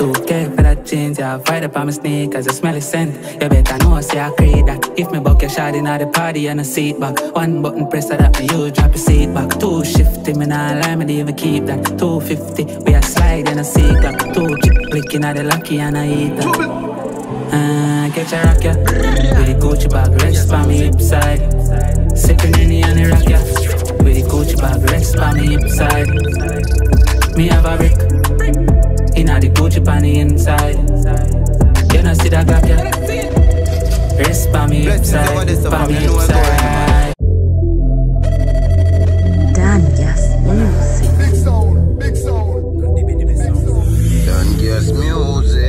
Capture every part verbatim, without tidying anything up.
too care for that change, yeah. Fight up on my sneakers, I smell a scent. You better know, see I create that. If me buck your shot in at the party and a seat back, one button press that me, you drop your seat back. Two shifty, me nah lie, me dey even keep that. Two fifty, we a slide and a seat back. Two chip clicking at the lucky and I eat that. Uh, get your rock, yeah. With the Gucci bag, rest by me hip side. Sippin' in the honey rock, yeah. With the Gucci bag, rest by me hip side. Me have a brick inna the Gucci pan the inside. You know see that Glock, yeah. Rest by me hip side, by me hip side. Donn Gass music. Big sound, big sound, big sound. Donn Gass music.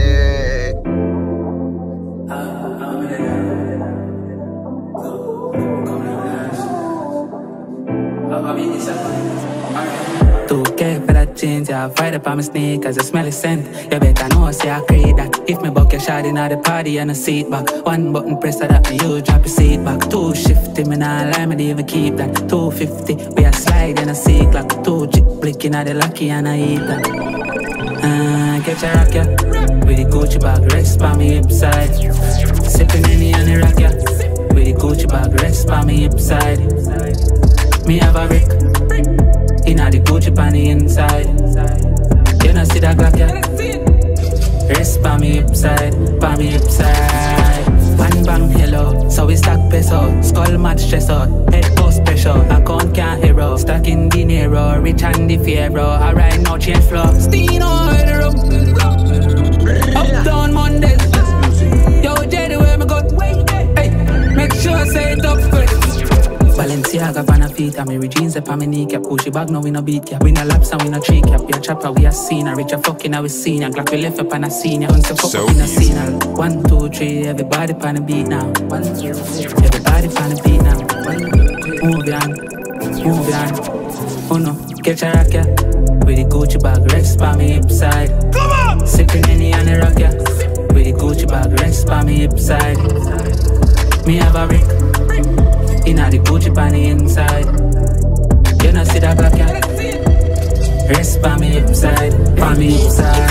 Too care for that change, yeah. Fight up on my sneakers, I smell a scent. You better know, see I create that. If me buck your shot in at the party and a seat back, one button press that me, you drop your seat back. Two shifty, me nah lie, me dey even keep that. Two fifty, we a slide and a seat clock. Two chip blicking at the lucky and I eat that. Uh, get your rock, yeah. With the Gucci bag, rest by me hip side. Sippin' in the honey rock, yeah. With the Gucci bag, rest by me hip side. Me have a brick inna the Gucci pan the inside. You know see that Glock, yeah. Rest by me hip side, by me hip side. One bang hello, so we stack peso. Skull match stressor, head post pressure. Account can't hero, stuck in dinero. Rich and the Fiero, alright now change flow. Steam all the up down Mondays. Yo Jedi where me go? Hey, make sure say it up first. Balenciaga, Vanna feet, and me jeans up on me kneecap. Gucci bag, no we no beat ya. We no laps and we no cheek cap. We a chopper, we a senior. Rich a fucking, now we senior. Glock we left up and a senior. Once a fuck up in a senior. One, two, three, everybody pan a beat now. One, two, three, everybody pan a beat now. Move on, move on. Oh no, get your rock, yeah. With the Gucci bag, rest by me hip side. Come on! Sippin' in the honey rock, yeah. With the Gucci bag, rest by me hip side. Me have a brick inna the Gucci pan the inside. You know see that Glock, yeah. Rest by me hip side, by me hip side.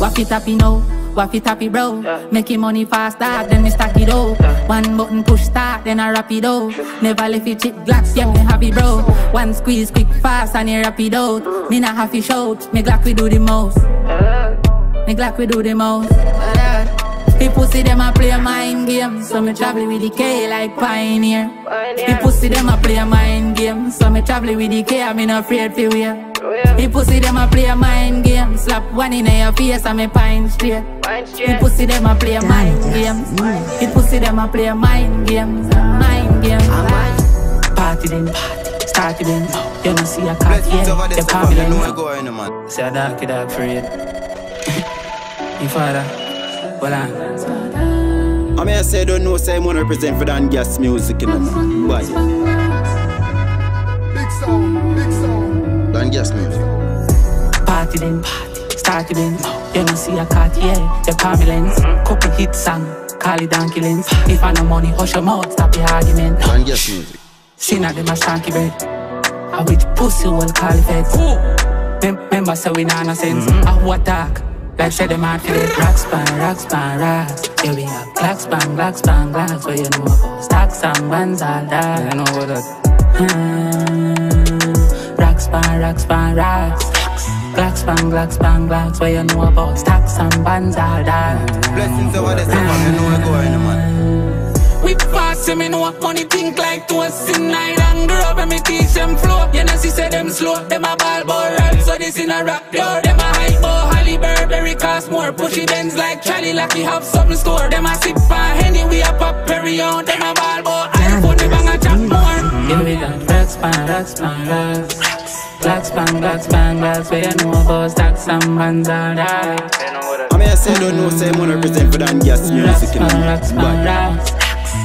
Waffy tappy now, waffy tappy bro, yeah. Making money fast that, then me stack it out, yeah. One button push start, then I rap it out. Never left it chip Glocks, yeah, me happy bro. One squeeze quick fast and you rap it out. mm. Me not happy shout, me Glock we do the most, yeah. Me Glock we do the most, yeah. The pussy them a play a mind game, so me travel with the K like Pioneer. Pioneer. The pussy them a play a mind game, so me travel with the K, I me no afraid for wear. The pussy them a play a mind game, slap one in your face and me pine straight. The pussy them a play a mind game, the pussy them a play a mind game, mind game. Party them, party, start them, you don't see a cat yet, you can't be like. Say a darky dark afraid, your father. Well, I mean, I say, don't know, say, I'm gonna represent for Donn Gass music, you know. Bye. Big sound, big sound. Donn Gass music. Party then, party, start it in. You don't see a cat, yeah, the ambulance. Couple hits song, call it donkey lens. If I no money, hush your mouth, stop the argument. Donn Gass music. See, now them a stanky bread. I wish pussy will call it feds. Remember, say, we nana sense. I water. Like said them out for the rocks, bang, rocks, bang, rocks. Yeah, we have glocks, bang, glocks, bang, glocks. Where you know stocks and bands all that. I know what that. Mm. Rocks, bang, rocks, bang, rocks. Glocks, bang, glocks, bang, glocks. Where you know about stocks and bands all that. Blessings over the summer, you know I go in the man. We pass him in what money think like to us in night and grub and me teach them flow. You know she said them slow, them a ball ball rap. So this in a rap door, them a high ball. Burberry cost more, pushy dens like Charlie Lucky have something store. Them a sip and Henny, we a pop Perry on. Them a ball boy, I put the bang a chop more. Yeah, we got rocks, bang, rocks, bang, rocks. Rocks, bang, rocks, bang, rocks. Where you know about stocks and bands all that. I mean I say don't know, say I'm gonna represent for Donn Gass music. Rocks, bang, rocks,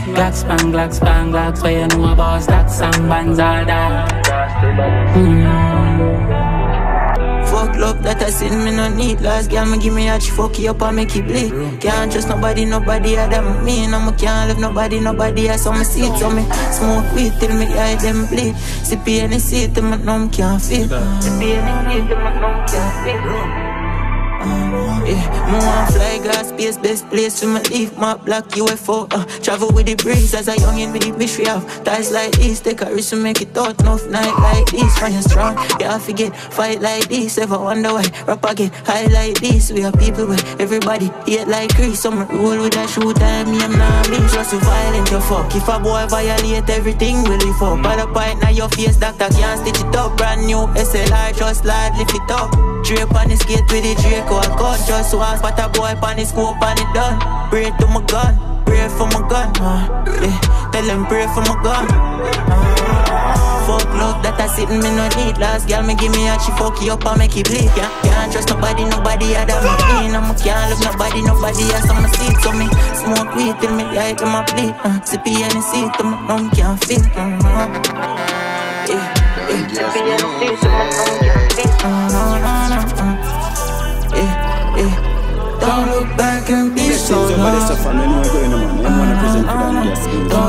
Glocks, bang, glocks, bang, glocks. Where you know about stocks and bands all that. Fuck love that I sin, me no need. Last girl, me give me a she fuck you up and make you bleed. Can't trust nobody, nobody other than me. No, me can't love nobody, nobody else on my seat. So me smoke weed till me eye them bleed. Sip any seat till my numb can't feel. Sip any seat till my numb can't feel. Yeah, more on fly glass space, best place for my leave my black U F O. Uh, travel with the breeze as a youngin' with the mystery of ties like this. Take a risk to make it out, enough night like this. When you're strong, you have to get fight like this. Ever wonder why rapper get high like this? We are people where everybody hate like Chris. Some roll with a shooter and me, I'm not me. Just so violent, you fuck. If a boy violate everything, will he fuck? By the point now your face, doctor can't stitch it up. Brand new S L R, just slide, lift it up. Drape on the skate with the Draco, I cut. Just one spot a boy pan the scope and it done. Pray to my gun, pray for my gun. uh, yeah. Tell him pray for my gun. uh, Fuck love that I sit in me no need. Last girl me give me a she fuck you up and make it bleed. Yeah, can't trust nobody, nobody had a me in. I can't love nobody, nobody has on my seat. So me smoke weed till me die to my bleed. uh, Sippy and the seat till my numb can't feel. uh, yeah, yeah. Sippy and the seat till my numb can't feel. uh, no, no, no, uh, yeah. Don't look back and be so lost. Don't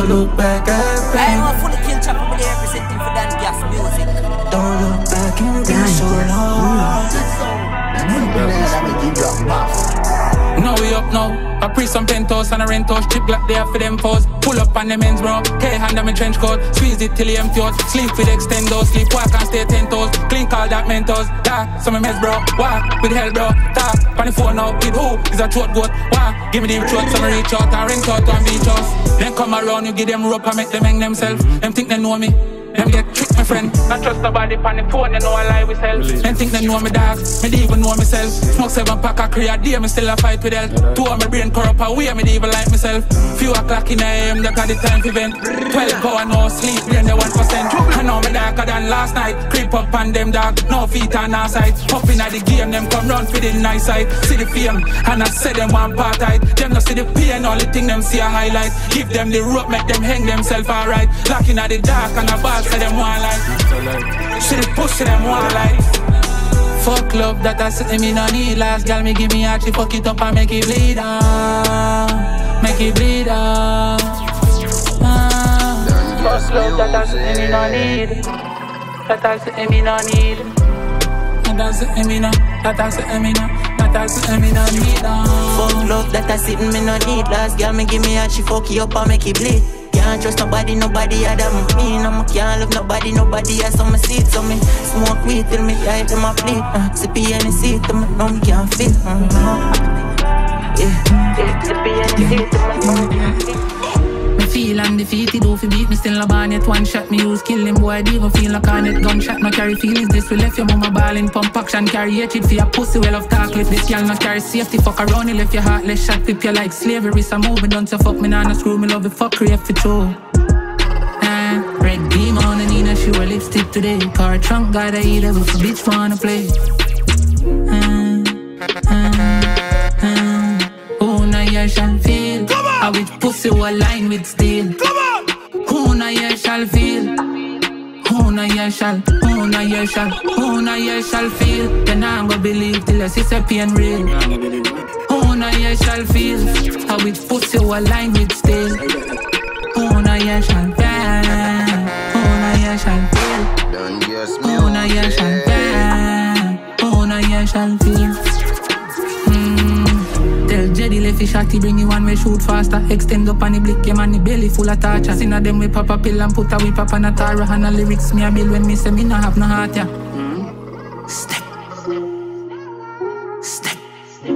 look back and I am fully kill chopper with representing for Donn Gass music. Don't look back and be so lost. Now we up now. I pre some pentos and a rentos. Chip black there for them foes. Pull up on the men's bro. K hand on my trench coat. Squeeze it till he empty out. Sleep with extendos. Sleep walk and stay ten toes. Clean call that mentos. Da, some of mess bro. Walk with hell bro. Da, on the phone now. With who is a throat goat. Wah, give me them throat. Some reach out and rent out and beach us. Then come around, you give them rope and make them hang themselves. Them think they know me. Them get tricked, my friend. Not trust nobody on the phone, they know I lie with hell. Them think they know me dog, me don't even know myself. Smoke seven pack of Korea, day me still a fight with hell. Two of my brain corrupt away, me don't even like myself. Few o'clock in the A M, they got the time to vent. Twelve hour no sleep, brain the one percent. I know me darker than last night. Creep up on them dog, no feet on our side. Hopping at the game, them come round for the nice side. See the fame, and I said them one part tight. Them no see the pain, all the thing them see a highlight. Give them the rope, make them hang themselves alright. Locking at the dark and a bar. Say them one light. She the pussy them one light. Fuck love that I sit in me no need. Last girl me give me actually fuck it up and make it bleed out. Make it bleed out. ah. Fuck love that I sit in me no need. That I sit in me no need. That I sit in me no. That I sit in me no. That I sit in me no need. Fuck love that I sit in me no need. Last girl me give me actually fuck it up and make it bleed. Can't trust nobody, nobody had them me. No, I can't love nobody, nobody has on my seat. So me smoke weed till me die to my plate. uh, Sippy and the seat till my numb can't feel. uh, Yeah, yeah. Sippy and the seat till my numb can't feel. Me feel I'm defeated, though fi beat me still a bonnet. One shot me use kill him, boy I didn't feel like on it. Gunshot no carry feelings, this will left your mama ballin'. Pump action carry a chip for your pussy, well of talk with this y'all not carry safety. Fuck around, he left your heartless shot pip you like slavery. So move me down to fuck me nah no screw me love the fuckery if it's true. Nah, red demon and Nina she wear lipstick today. Car a trunk guy that he level for bitch wanna play. uh, uh, uh. Oh now you shall feel. I with pussy who align with steel. Come on! Who na you shall feel? Who na you shall? Who na you shall? Who na you shall feel? Then I'm gonna believe till I see the pain real. Who na you shall feel? I with pussy who align with steel. Who na you shall feel? Who na you shall feel? Who na you shall feel? Who na you shall feel? Jedi left his shot, he bring you one way shoot faster. Extend up on the blick, him and the belly full of torture. Seen of them we pop a pill and put a whip up on a Tara. And the lyrics me a bill when me say me no have no heart, yeah. Step, step, step.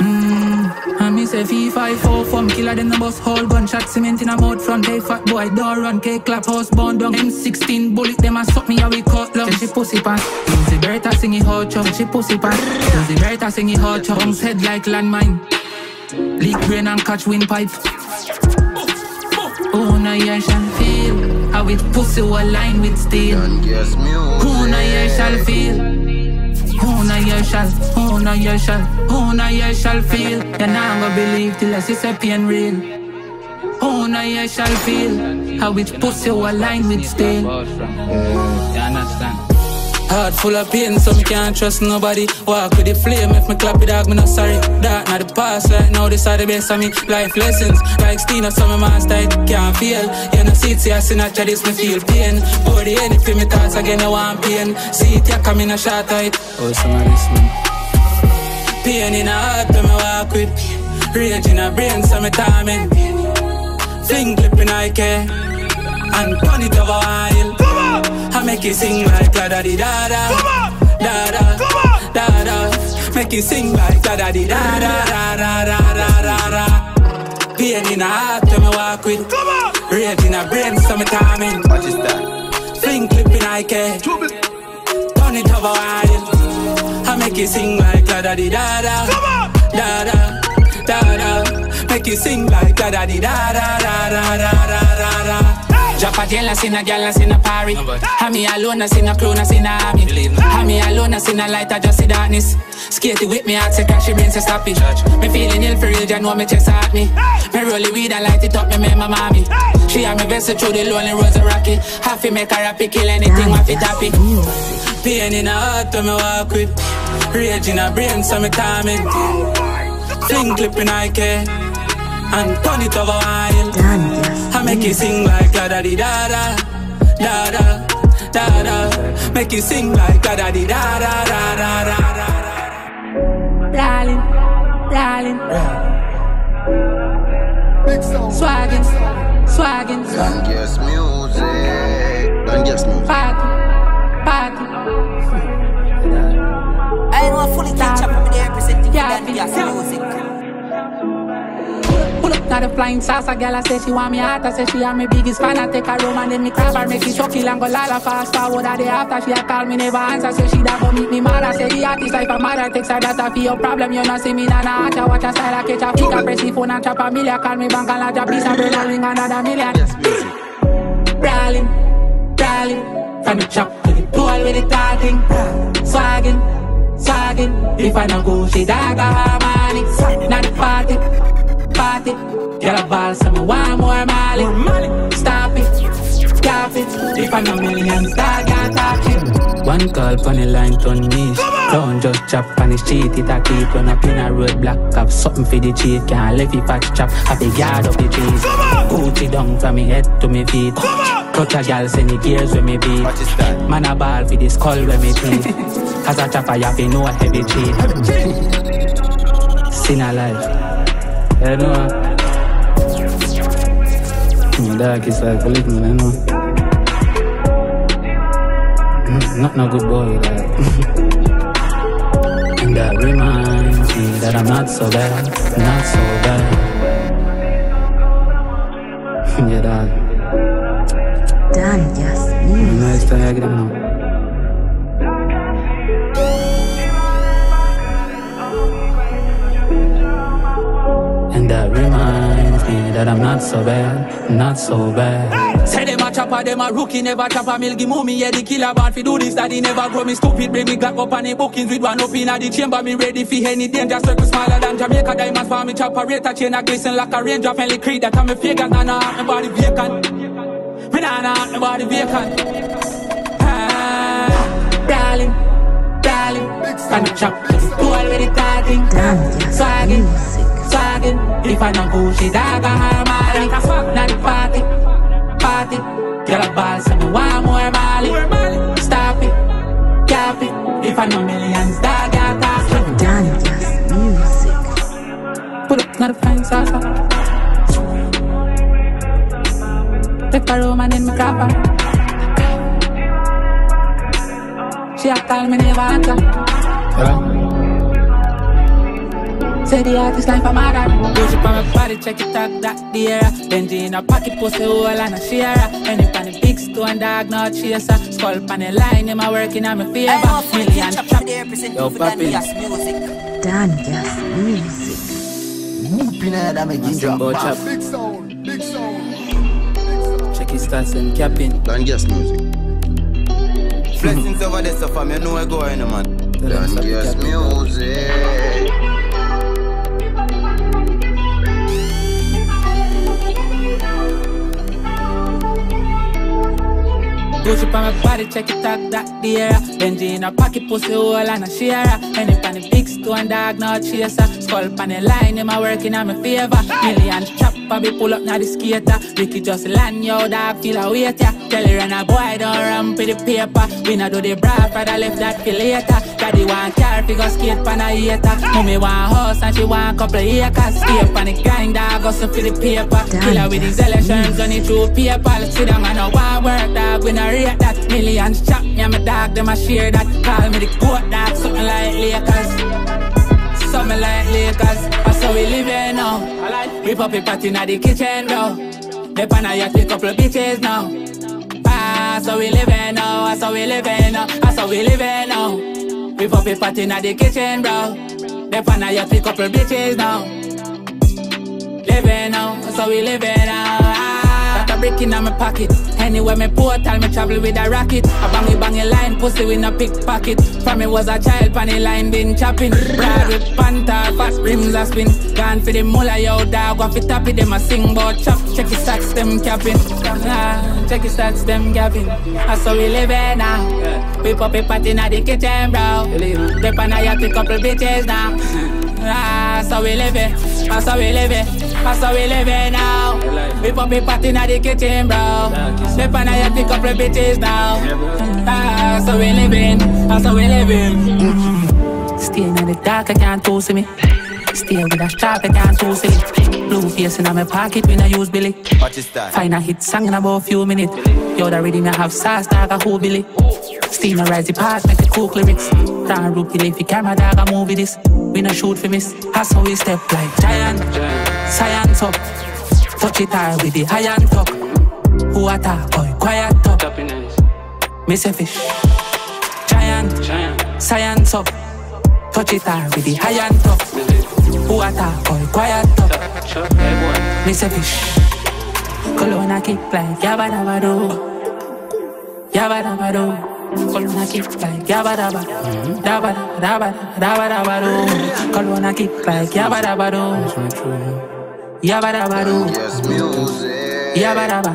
Mmm, and me say five five four from killer them the bus hole. Gunshot cement in a mouth front, hey fat boy door run. K clap house bound down. M sixteen bullet them a suck me a we cut long. She pussy pants. Berta sing it hot, chop. She pussy pass. Does it Berta sing it hot, chop. Bounce head like landmine. Leak brain and catch windpipe. Oh, na you shall feel. How with pussy who align with steel. Oh, na you shall feel. Oh, na you shall. Oh, na you shall. Oh, na you shall feel. You're not gonna believe till I see the pain real. Oh, na you shall feel. How with pussy who align with steel. You understand? Heart full of pain, so me can't trust nobody. Walk with the flame, if me clap it dog, me not sorry. That not the past, right now this are the best of me. Life lessons, like Steen or some of my style, can't fail. You know see it, see I see not this, me feel pain. Pour the end, feel me thoughts again, I want pain. See it, you come in a shot tight. Oh, some of this, man. Pain in a heart, when me walk with. Rage in a brain, so me torment. Fling clipping, I care. And turn it over while I make it sing like la da di da da da da da da. Make it sing like la da di da da da da da da da. Pain in a heart when me walk with. Rage in a brain so me timing. What is that? Fling clipping I care. Turn it over while I make it sing like la da di da da da da da da. Make it sing like la da di da da da da da da da. Drop a girl, I seen a girl, I seen a party. Have me alone, I seen a clone, I seen a army. Have me alone, I seen a light, I just see darkness. Skate it with me, I say crash your brain, say stop it. Me feeling ill for real, just know me chest hurt me. Me roll the weed and light it up, me make my mommy. She and me vessel through the lonely roads of Rocky. Half it make her happy, kill anything, my feet happy. Pain in a heart when me walk with. Rage in a brain, so me torment. Fling clipping I care. And turn it over while I make you sing like la da di da da da da da da. Make you sing like la da di da da da da da. Darling, darling, swaggin, swaggin. Donn Gass music, Donn Gass music. Party, party. I know I fully catch up with the representing Donn Gass music. Now the flying saucer, girl, I say she want me hot. I say she am my biggest fan. I take her home and then me grab her, make she chuckle and go lala. Fast forward a day after, she a call me never answer. Say she da go meet me mother. Say the artist life a mother. Takes her data for your problem. You not see me na na. I watch her style, I catch her feet. I press the phone and chop a million. Call me bank and lodge a piece. I bring a ring another million. Darling, darling, from the chop to the pole with the talking, swagging, swagging. If I don't go, she da go harmonic. Now the party. Party. Get a ball, some one more Molly. Stop it, stop it. If I'm a million star, can't touch it. One call, funny line, turn me. Don't just chop on his cheat. It a keep when I pin a roadblock. Have something for the cheat. Can't let it patch chop. Have a guard of the trees. Gucci down from me head to me feet. Touch a girl, send the gears when me beat. Man a ball for the skull when me treat. As a chopper, you have no heavy cheat. Sin a life. I know. My dog is like a little, I know. Not no good boy, like. And that reminds me that I'm not so bad, not so bad. Yeah, dog. Donn Gass. Next time I get home. That reminds me that I'm not so bad, not so bad. Say them a chopper, them a rookie, never chopper, milky mommy, yeah, the killer band fi do this, that he never grow me stupid, bring me Glock up on the bookings with one up in the chamber, me ready fi any danger, circle smaller than Jamaica, diamonds for me chopper, rate a chain a glisten like a raindrop, friendly creed that I'm a figure, nah nah, my body vacant, me nah nah, my body vacant. Ah, darling, darling, can you chop, do already talking, swagging. If I don't go, she dagger her Molly. Not the party, party. Get a ball, send me one more Molly. Stop it, cap it. If I know millions, dagger talk it. Donn Gass music. Pull up, not a fine salsa. Take her home and then me grab her. She a call me never answer. Hello? Say the artist life a mother. Push up on my body, check it out, that the era. Benji in a pocket, post a hole and a shearer. And if on the big stone, dog, not chaser. Skull pan the line, him a working on my favor. Million chop. Yo, papi. Donn Gass music. Moopin' head and me ginger. Big sound, big sound. Check his stats and capping. Donn Gass music. Blessings over the sofa, me know I go in, man. Donn Gass music. Gucci pa my body, check it out, that the era. Benji in a pocket, pussy hole and a share. Any pan the big stone dog, no chaser. Skull pan the line, him a working in my favor. Million trap, I be pull up now the skater. Ricky just land, yo, dog, feel a weight, yeah. Tell her and a boy, don't ramp with the paper. We not do the bra, brother left that for later. Daddy want car, figure skate pan a hater. Mommy want house and she want couple of acres. Skate pan the grind, dog, hustle for the paper. Killer with his elections on it through PayPal. See them man a want work, dog, we not rate that. Millions chop, me and my dog, them a share that. Call me the goat, dog, something like Lakers. Something like Lakers, that's how we live here now. We pop a party in the kitchen, bro. They pan a yacht with couple of bitches now. That's how we live here now, that's how we live here now, that's how we live here now. We pop a party in the kitchen, bro. They pan a yacht with couple of bitches now. Living now, that's how we live here now. Brick in my pocket. Anywhere me portal, me travel with a rocket. A bangy bangy line, pussy with no pickpocket. From me was a child, panny line been chopping. Brad with panther, fast rims a spin. Gone for the mullah, yo dog, off it tappy. Them a sing about chop, check his stats, them capping. Ah, check his stats, them capping. That's how we live it now. We pop a party in the kitchen, bro. They pan a yacht with couple bitches now. Ah, that's how we live it, that's how we live it. That's how we live it now. We pop a party in the kitchen, bro. They pan a yacht with couple bitches now. That's how we living, that's how we living. Stay in the dark, I can't toast me. Stay with a strap, I can't toast it. Blue face in my pocket, when I use Billy. Find a hit song in about a few minutes. Yo, the reading I have sauce, dog, I hold Billy. Stay in a rise the path, make the cook lyrics. Down rookie, leafy camera, dog, I move with this. We no shoot for miss, that's how we step like giant. Science up, touch it high with the high and talk. Who attack, boy, quiet talk. Miss a fish, giant. Science up, touch it high with the high and talk. Who attack, boy, quiet talk. Miss a fish, Colonna kick like Yabadabado, Yabadabado. Colonna kick like Yabadaba, Dabada, Dabada, Dabadabado. Colonna kick like Yabadabado. Yabadabadoo, yes, music. Yabadaba,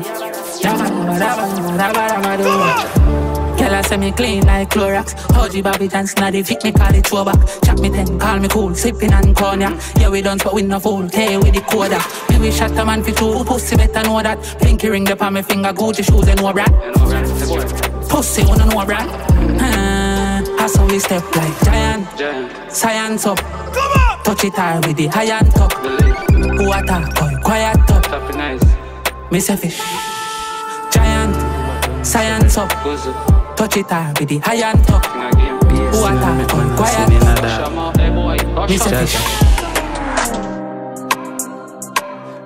yabadabadabadabadabadoo. Girl, I say me clean like Clorox. Hodgy Bobby dance, now they fit me, call it throwback. Chop me ten, call me cool, sipping and cognac. Yeah, we dance, but we no fool, hey, with the coda. Me we shot a man for two, pussy better know that. Pinky ring up on me finger, Gucci shoes and no bra. Pussy, wanna know a bra? That's how we step like giant. Science up, touch it high with the high and top. Who attack, boy, quiet up. Miss a fish, giant. Science up, touch it high with the high and top. Who attack, boy, quiet up. Miss a fish.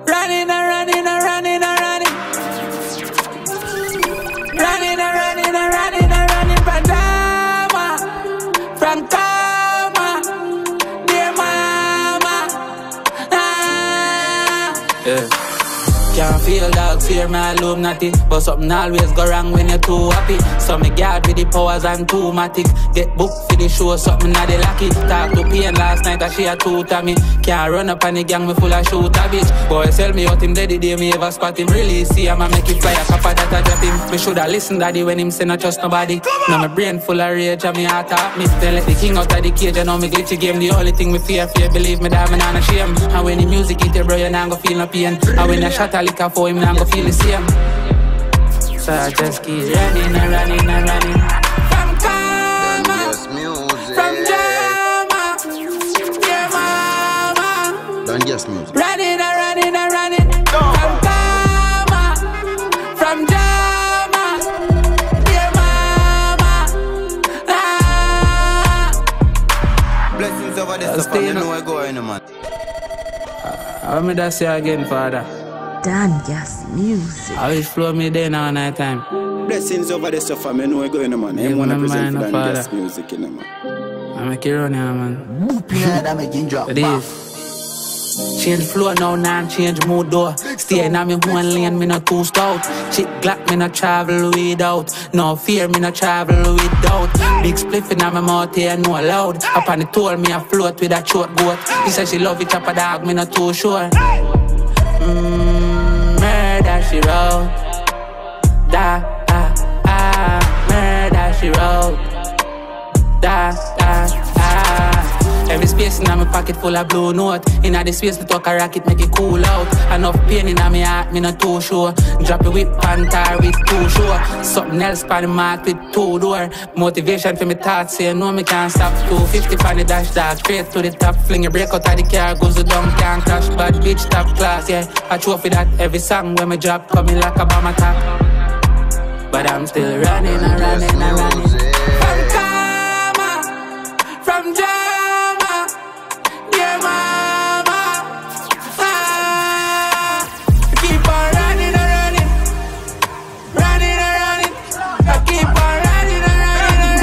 Running and running and running and running. Running and running and running and running from Tama, from Tama, dear mama. Ah. Yeah. Can't feel dogs fear my Illuminati. But something always go wrong when you're too happy. So me guard with the powers and too matic. Get booked for the show, something not the lucky. Talk to Pain last night that she a toot at me. Can't run up on the gang, me full of shoot a bitch. Boy, sell me out him dead the day me ever spot him. Really see him and make it fly a copper that I drop him. Me shoulda listened daddy when him say not trust nobody. Now my brain full of rage and me heart up me. Then let the king out of the cage and now me glitchy game. The only thing me fear, fear, believe me that me not shame. And when the music hit your bro, you not go feel no pain. And when I shot a for him, now go feel the same. So I just keep running and running and running. From Kama, from Jama, yeah mama. Donn Gass music. Running and running and running. From Kama, from Jama, yeah mama. Ah. Blessings over this upon you know I go in a man. How me that say again, Father? Donn Gass music. I will flow me there now night time. Blessings over the sofa, man. We're going, man. I want to present Donn Gass music, you know, man. I'm a Kirona, man. It is. Change flow now, now change mood door. Stay in my one lane, me not too stout. Chick Glock, me not travel without. No fear, me not travel without. Big spliff in my mouth here, no loud. Up on the toll, me I float with a short boat. He said she love it, chop a dog, me not too sure. Mmm. She roll, da, ah, ah. she roll. Da, da, da. Every space in my pocket full of blue note. Inna the space, me talk a rocket, make it cool out. Enough pain inna me heart, me not too sure. Drop it with pantar with too sure. Something else pan the mark with two door. Motivation for me thoughts, say no, me can't stop. Two fifty pan the dash, dog, straight to the top. Fling a break out of the car, goes the dumb, can't crash. Bad bitch, top class, yeah. I trophy that every song when me drop, coming like a bomb attack. But I'm still running and running and running from karma, from drama, dear mama. Ah, I keep on running and running, running and running. I keep on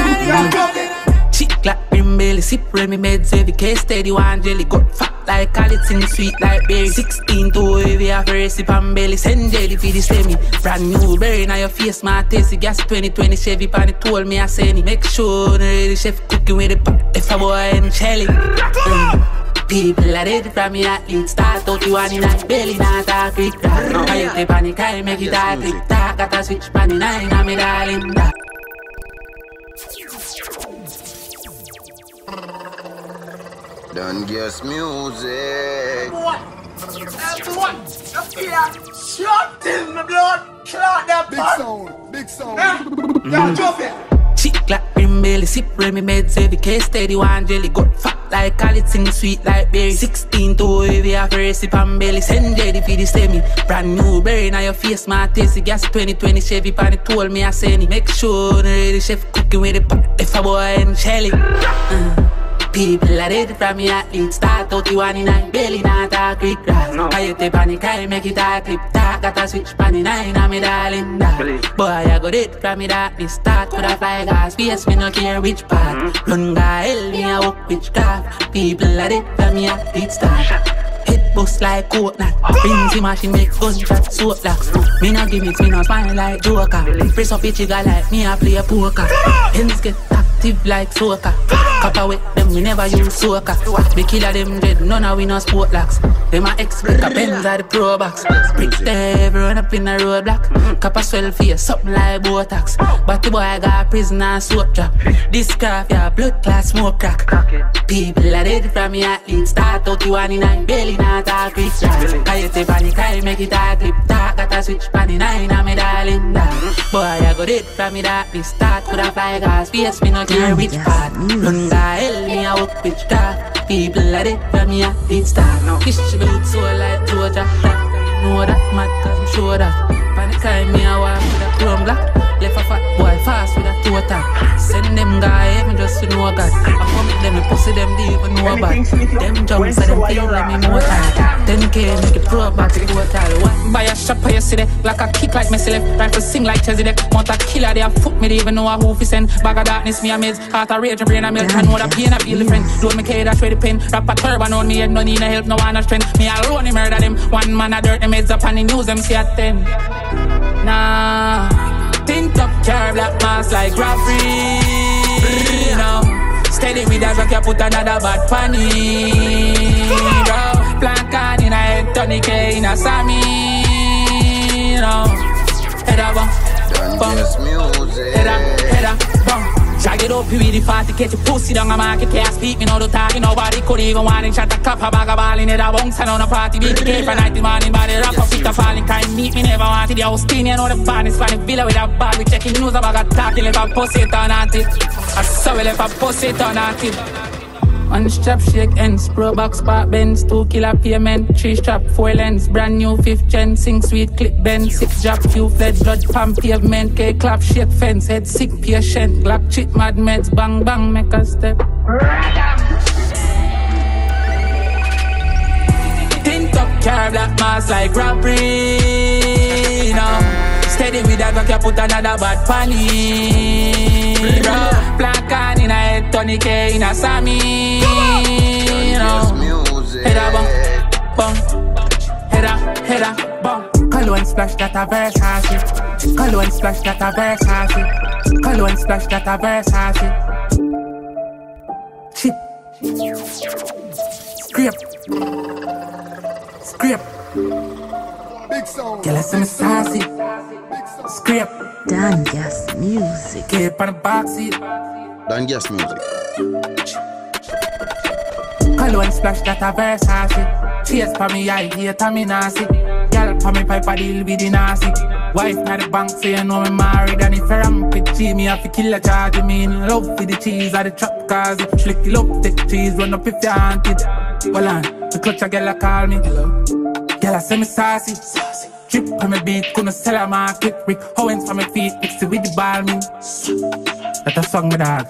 running and running and running. Chick like brim belly, sip Remy meds every case steady one jelly got fat. Like Khalid sing sweet like berry. Sixteen too heavy after a sip and belly. Send jelly for the semi. Brand new berry now your face my tasty. Gas twenty twenty Chevy pan it told me I send it. Make sure no ready chef cooking with the pot. If a boy and Shelly mm. People are ready from me at least. Start out the one in that belly. Not a quick rock no. I hate the panic I make it all click talk. Got a switch pan in nine and me darling that. Donn Gass music. What? What? Shut in my blood. Clock that big sound. Big sound. Now jump it. Chick like brim belly, sip Remy meds every case steady one jelly. Got fat like Khalid sing sweet like berry. Sixteen too heavy after a sip and belly. Send jelly for the semi. Brand new berry now your face my tasty. Gas twenty twenty Chevy pan it told me I send it. Make sure no ready chef cooking with the pot. If a boy and Shelly. Mm. People are ready from me at least. Start out the one in nine, belly not a quick grass no. I hate the panic, I make it a clip talk. Got a switch pan in nine, I'm a darling that. Boy, I got it from me darkness. Start with a fly gas, face me no care which part mm-hmm. Run ga hell, me a walk witchcraft. People are ready from me at least. Hit bust like coconut. Brings the machine, make gunshot, soap locks. Me no gimmicks, me no spine like Joker. Press up a chigga like me, I play a poker. Hands get active like soccer. Copper with them, we never use soca. We killer them dead, none of we no sport locks. Them a ex-brick, a Benz are the pro box. Brick them, run up in a roadblock. Copper swell face, something like Botox. But the boy got prison and soap drop. This craft, yeah, blood class, smoke crack. People are dead from me at least. Start out the one in nine, belly not all quick shots. I hate the panic, I make it all clip talk. Got a switch pan in nine, I'm a darling that. Boy, I got it from me that we start. Could I fly gas, face me no care which part. I help me out with that. People are it for me at the start. No. Distribute so like Georgia. Know that mad cause I'm sure that. Panic time me a walk with a chrome black. Left a fat boy fast with a toe tap. Send them guy even just to know God. I come with them and pussy them they even know about. Them jumps and them feel like me more time. ten K make the pro back to total. One buy a shop for you see there. Like a kick like Messi left. Rifle sing like Chelsea there. Want a killer they a foot me they even know a hoof is send. Bag of darkness me a meds. Heart a rage and brain a melt. I know the pain I feel the friend. Don't make head I shred the pain. Rap a turban on me head. No need no help no one a strength. Me alone he murder them. One man a dirt them heads up and the news them see at ten. Nah. Tint up car black mask like Raffy. Now steady with that rock you put another bad panny. Plank on in a head, Tony K in a Sammy. No. Head up, bum. Bum. Head up, head up, bum. Drag it up, you with the fatty, catch your pussy down a market. Can't speak, me no do talking, nobody could even want it. Shot a cup, a bag of ball in it, a bounce on a party. Beat the cake for night in the morning, but the rock up with the falling. Can't meet me, never wanted. The house clean, you know the badness, funny villa with a bag. We checking news, a bag of talking, left a pussy turn at it. I saw we left a pussy turn at it. One strap, shake ends, pro box, part bends, two killer payment, three strap, four lens, brand new fifth gen, sing sweet, clip bend, six drop, few fled, blood pump, pavement, K clap, shake fence, head sick, patient, glock, cheat, mad meds, bang, bang, make a step. Tint up car, black mask like robbery, no. Steady with that, but you put another bad panny. Black on in a head, Tony K in a Sammy. No. Head up, bum, head up, head up, bum. Cologne splash that a Versace. Cologne splash that a Versace. Cologne splash that a Versace. Shit. Scrape. Scrape. Big Girl, I see me saucy. Script. Donn Gass music. Get on the box seat. Donn Gass music. Cologne splash that a Versace. Cheers for me, I hate a me nasty. Girl, for me pipe, I deal with the nasty. Wife at the bank say you know me married. And if I ramp it, G, me have to kill a charge. Me in love with the cheese or the trap cause it. Slick it up, take cheese, run up if you want it. Well on, the clutch a girl a call me. Girl I say me saucy. Drip on me beat, couldn't sell a market. Rick Owens for me feet, mix it with the ball me. That a song me dog.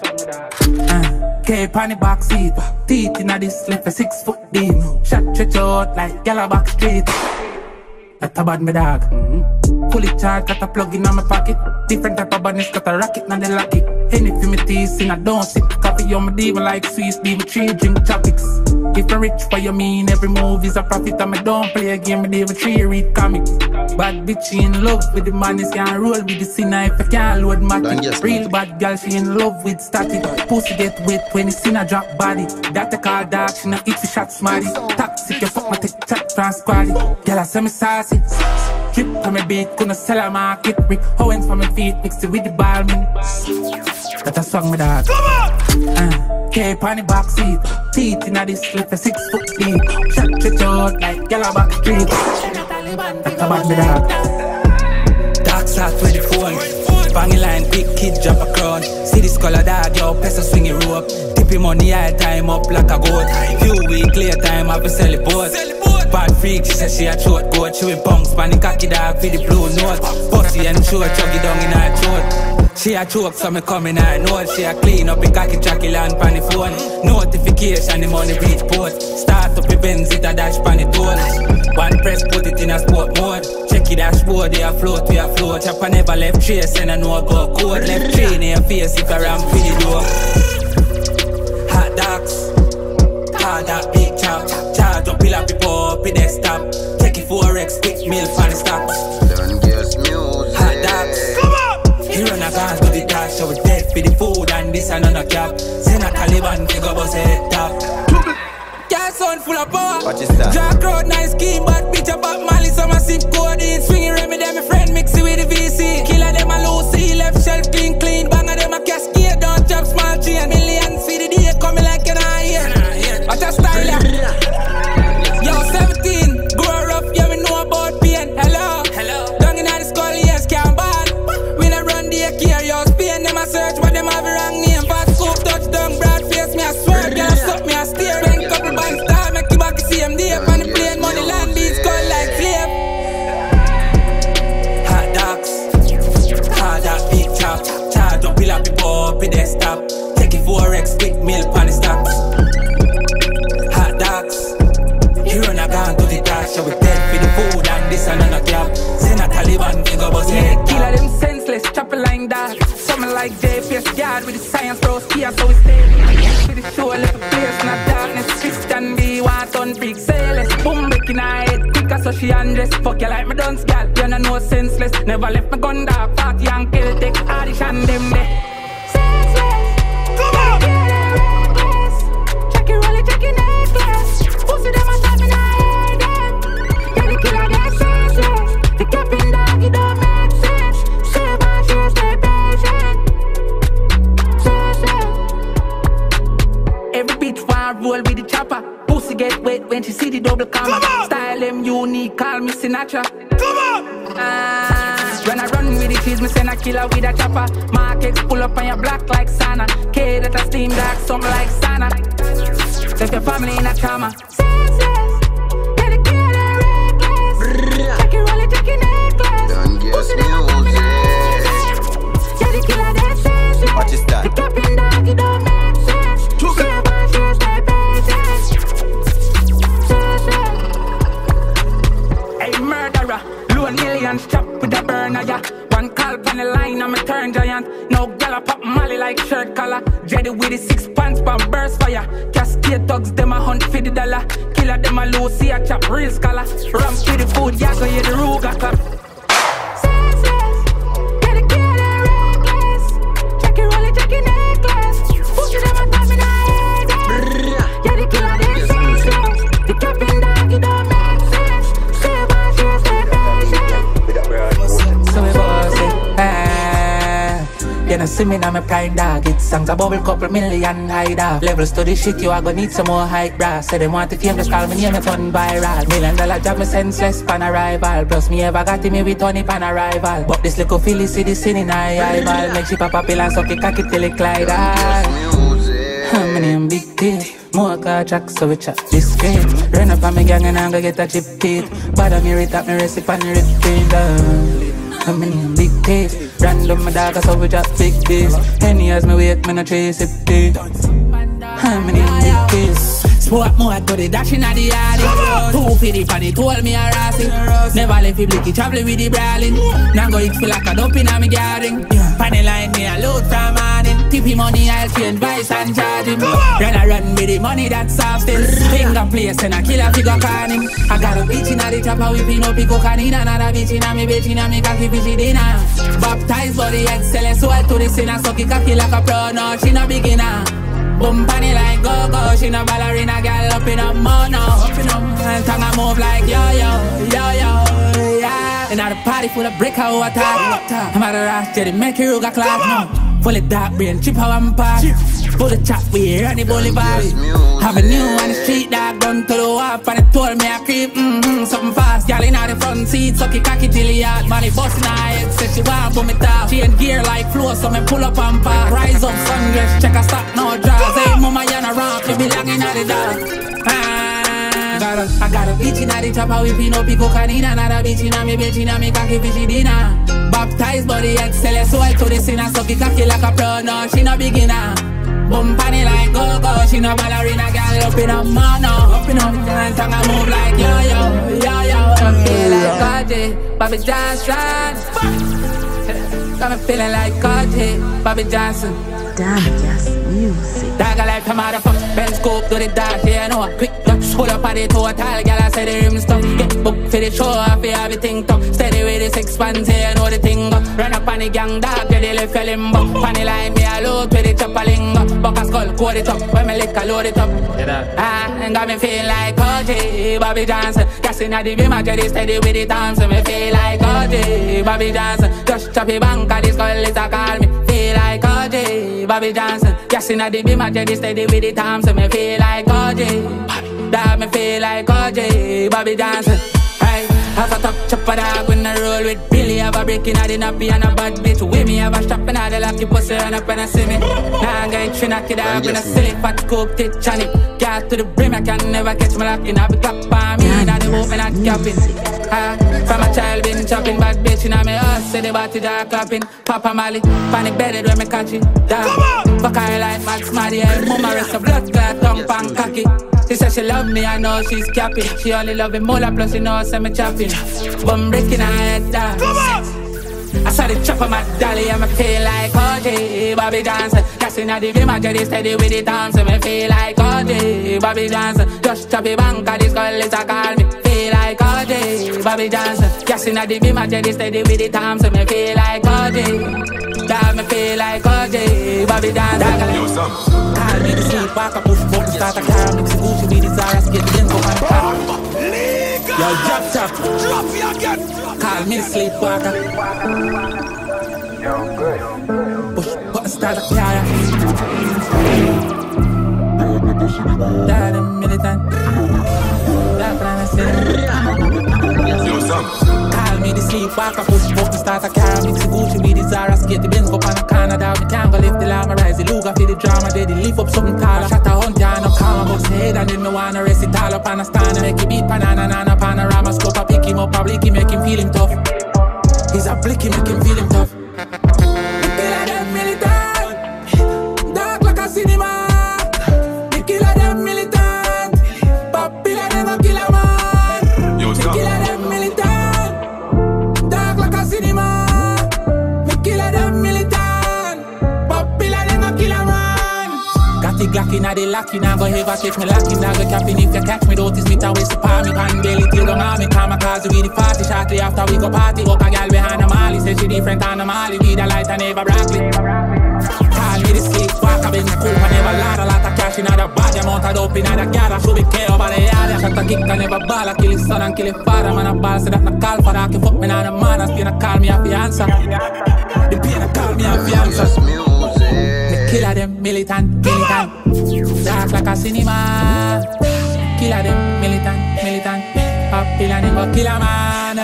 uh, Cape on the back seat. Teeth in a this left a six foot deep. Shot stretch out like girl a back street. That a bad me dog. Fully charged, got a plug in on my pocket. Different type of bunnies, got a racket, now they lock it. Anything me tease, sing I don't sip. Coffee on my demon like Swiss, demon tree, drink tropics. If I'm rich, what you mean? Every move is a profit, and I don't play a game, I demon tree, read comic. Bad bitch, she in love with the madness, can't roll with the sinner if I can't load matic. Real bad girl, she in love with static. Pussy get wet when the sinner drop body. That a car dark, she not itchy shot smarty. Toxic, you fuck my tech chat, trans squally. Girl, I say me saucy. Drip on my beat, couldn't sell a market. Rick Owens for my feet, mixed it with the ball man. That a song me dog. Come on! Uh, Cape on the back seat. Teeth in a this left a six foot deep. Shut your throat like yellow back street. That a bad me dog. Dark start with the phone. Banging line, big kid drop a crown. See this color dog, yo, peso swinging rope. Tipping money, I time up like a goat. Few weeks later, time I've been selling boats. Bad freak, she said she a throat goat. She win punks, man, the cocky dog with the blue nose. Pussy and throat, chuggy down in her throat. She a choke, so me come in her nose. She a clean up the cocky, tracky land pan the phone. Notification, the money reach both. Start up the Benz, it a dash pan the toes. One press, put it in a sport mode. Check it dashboard, they a float, we a float. Chopper never left trace, and I know I go cold. Left train in your face, if I ram for the door. Hot dogs, hard dog, big chop. Don't peel up people up in their stop. Take it for four X, quick meal for the stops. Donn Gass music. Hot dogs. Come up! He run a gas with the dash, so we dead for the food and this and on a cap. Send a Taliban, take a bus head top. Gas on full of power. What is that? Drag crowd, nice scheme, but bitch up up Mali, so my sip codeine. Swinging Remy, them my friend, mix it with the V C. Killer them a Lucy, left shelf clean, clean. Banger them a cascade, don't drop small chain. Millions for the day, coming like an eye. What a style. Search what them have a wrong name. Fast scoop, touchdown, broad face. Me a swear, girl, suck me a steer. Bang couple bands, star, make you back the same day. On the plane, money land, beats cold like slave. Hot dogs, hard dog, big chop. Charge up, pill up, people up in their stop. Take it four X, quick meal, pan the stocks. Hot dogs, you run a gun to the dash. So we dead for the food and this and on a cap. Send a Taliban, they go bust head. Killer them senseless, chop like that. Like J P S guard with the science bros here, so we stay with the show, let the place not darkness. Fist and be want on freak, sailless. Boom, back in her head, quicker so she undress. Fuck you like me dunce, girl, you know no senseless. Never left me gun dark, party and kill, take audition them there. Roll with the chopper. Pussy get wet when she see the double comma. Style them unique, call me Sinatra. Come on! Ah, when I run with the cheese, me send a killer with a chopper. Markets pull up on your block like Sana. K that I steam dark, something like Sana. Left your family in a trauma. One call on the line, I'm a turn giant. No gala pop Molly like shirt collar. Jedi with the six pants, but burst fire. Cascade dogs, them a hunt for the dollar. Killer them a low, see a chop, real scholar. Rum for the food, yeah, go hear the Ruga cup. see me now, my prime dog. It's songs a bubble couple million high dog. Levels to this shit, you are gonna need some more high brass. Say them want to fame, just call me name, me fun viral. Million dollar job, me senseless pan arrival. Plus me ever got him, me with Tony pan arrival. But this little filly see the sin in high eyeball. Make she pop a pill and suck it, cock it till it glide. My name Big T. More car tracks, so we chat discreet. Run up on me gang and I'm gonna get a chip teeth. Bother me, retap me, recipe and repeat. I mean, big taste. Random, my dog, so we just big days. Any as me wait, me no trace it day. I mean, big taste. Sport more to the dashing at the yard. Two fifty funny, told me a racing. Never left it blicky, traveling with the brawling. Now go eat feel like a dumping on me gathering. Funny line me a load from morning. Tippy money, I'll change vice and charge him. Run a run with the money that's soft still. Finger place and a killer figure can him. I got a bitch in the chopper whipping up pico canina. Another bitch in a me bitch in a me cocky bitch dinner. Baptized for the excellence, soul to the sinner. Sucky cocky like a pro, no, she no beginner. Boom bunny like go-go, she no ballerina, girl up in a mono. And tongue I move like yo-yo, yo-yo, yeah. And now the party full of brick, how I talk. I'm out of rush, Jerry, make you go clock. Full of dark brain, chip how I'm packed. Full of chop, we run the boulevard. Have a new on the street, dog, done to the wharf. And it told me I creep, mm-hmm, something fast. Y'all in out the front seat, sucky cocky till he out. Money bustin' her head, said she want for me top. She in gear like flow, so me pull up and pop. Rise up, sundress, check a stock, no drop. Hey, mama, you're not wrong, you be longing at the dark. Ah, I got a bitch in the chopper with Pino Pico Canina. Another bitch in me, bitch in me, cocky bitch dinner. Baptized body, excellent, so I told the sinner. Sucky cocky like a pro, no, she no beginner. Bump on it like go-go, she no ballerina, girl, up in a mono. Up in a mono, and tongue I move like yo-yo, yo-yo. I'm feeling like K J, Bobby Johnson. I'm feeling like K J, Bobby Johnson. Donn Gass music. Dagger like a motherfucker, bend scope to the dark, yeah, no. Quick touch, hold up at the total, gal, I say the rim stuff. Get booked for the show, I feel everything tough. Steady with the six pants, yeah, know the thing up. Run up on the gang, dark, yeah, they left a limbo. Funny line, me a load with the chopper lingo. Buck a skull, code it up, when me lick a load it up. Ah, and got me feel like O J, Bobby Johnson. Gas in the beam, I get steady with the thumbs. Me feel like O J, Bobby Johnson. Just choppy bank, all the skull, it's a call me. Feel like O J, Bobby Johnson. Yes, in the beam, I just steady with the time. So me feel like O J, that me feel like O J, Bobby Johnson. Hey, have a top chopper dog when I roll with Billy. Have a break in the nappy and a bad bitch with me. Have a strap in the lucky pussy and up and I see me. Now I'm going to train a kid up in a silly fat coke titch on it. Got to the brim, I can never catch me locking. I'll be clapping on me and I move and I capping. Ah, from a child been chopping, bad bitch in my ass. Say the body dark clapping, Papa Mali. Panic bedded when me catch it, damn. Fuck I like Max Maddy, and mama rest a blood clot, tongue pan cocky. She said she love me, I know she's capping. She only love me mola, plus she knows I'm chopping. Bum breaking her head down. I saw the chopper, my dolly, and me feel like O J, Bobby Johnson. Casting at the game, I get steady with the dance. So me feel like O J, Bobby Johnson. Just choppy bank, all these girls a call me. Feel like O J, Bobby Johnson. Casting at the game, I get steady with the dance. So me feel like O J. That me feel like O J, Bobby Johnson. Call me the sleepwalker, push button, start a car. Mix the Gucci with the Zara, skate the Benz, go on top. Yo, drop top. Drop you again. Call me the sleepwalker. Yo, good. Push button, start a car. That a militant. That plan I said. Yo, son. Call me the sleepwalker. Push button, start a car. Mix the Gucci with the Zara, skate the Benz, go pan a corner. Down the tango, lift the llama, rise the Luga for the drama. They lift up something taller. Shot a hunt, yeah, no calm. Box the head and then me wanna rest it all up on a stand. Make it beat banana, nana. Panorama scope, I pick him up, I blicky, make him feel him tough. He's a blicky, make him feel him tough. The killer them militant, dark like a cinema. The killer them militant, popular them a killer man. The killer them militant, dark like a cinema. The killer them militant, popular them a killer man. Got the Glock inna the lock, you nah go ever take me lock, you nah go capping if you catch me. Don't miss a waste of power. Me come a cause we the party shortly after we go party. Walk a girl behind a molly, say she different on a molly. With a light and never broccoli. Call me the sleepwalker, been cool, I never lied. A lot of cash in other body, amount of dope in other garage. Should be care about the area. Shot a kick, I never ball. I kill his son and kill his father. Man a ball, say that no call for that. Fuck me, nah, the man. I still call me a fiancé. The pain I call me a fiancé. Me killer them militant, militant. Dark like a cinema. Killer them militant, militant. Pop pill and him a killer man.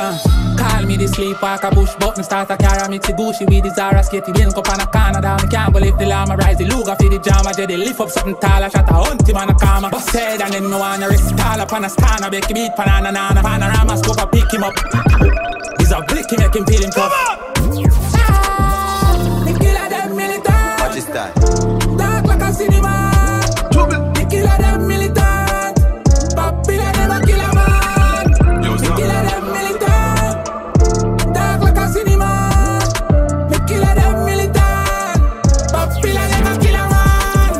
Call me the sleepwalker, bush button starter, carry me to Gucci with the Zara skate, link up on a Canada. Me can't believe the llama rise, the Luga for the jama, they lift up something taller, shot a hunt him on a karma. Bust head and then me wanna risk tall up on a scanner, bake him eat banana, nana, panorama, scope a pick him up. He's a blick, he make him feel him tough. Ah, the killer them militant. Watch this time. Dark like a cinema. The killer them militant. Papilla them a killer man. The killer them militant. Dark like a cinema. The killer them militant. Papilla them a killer man.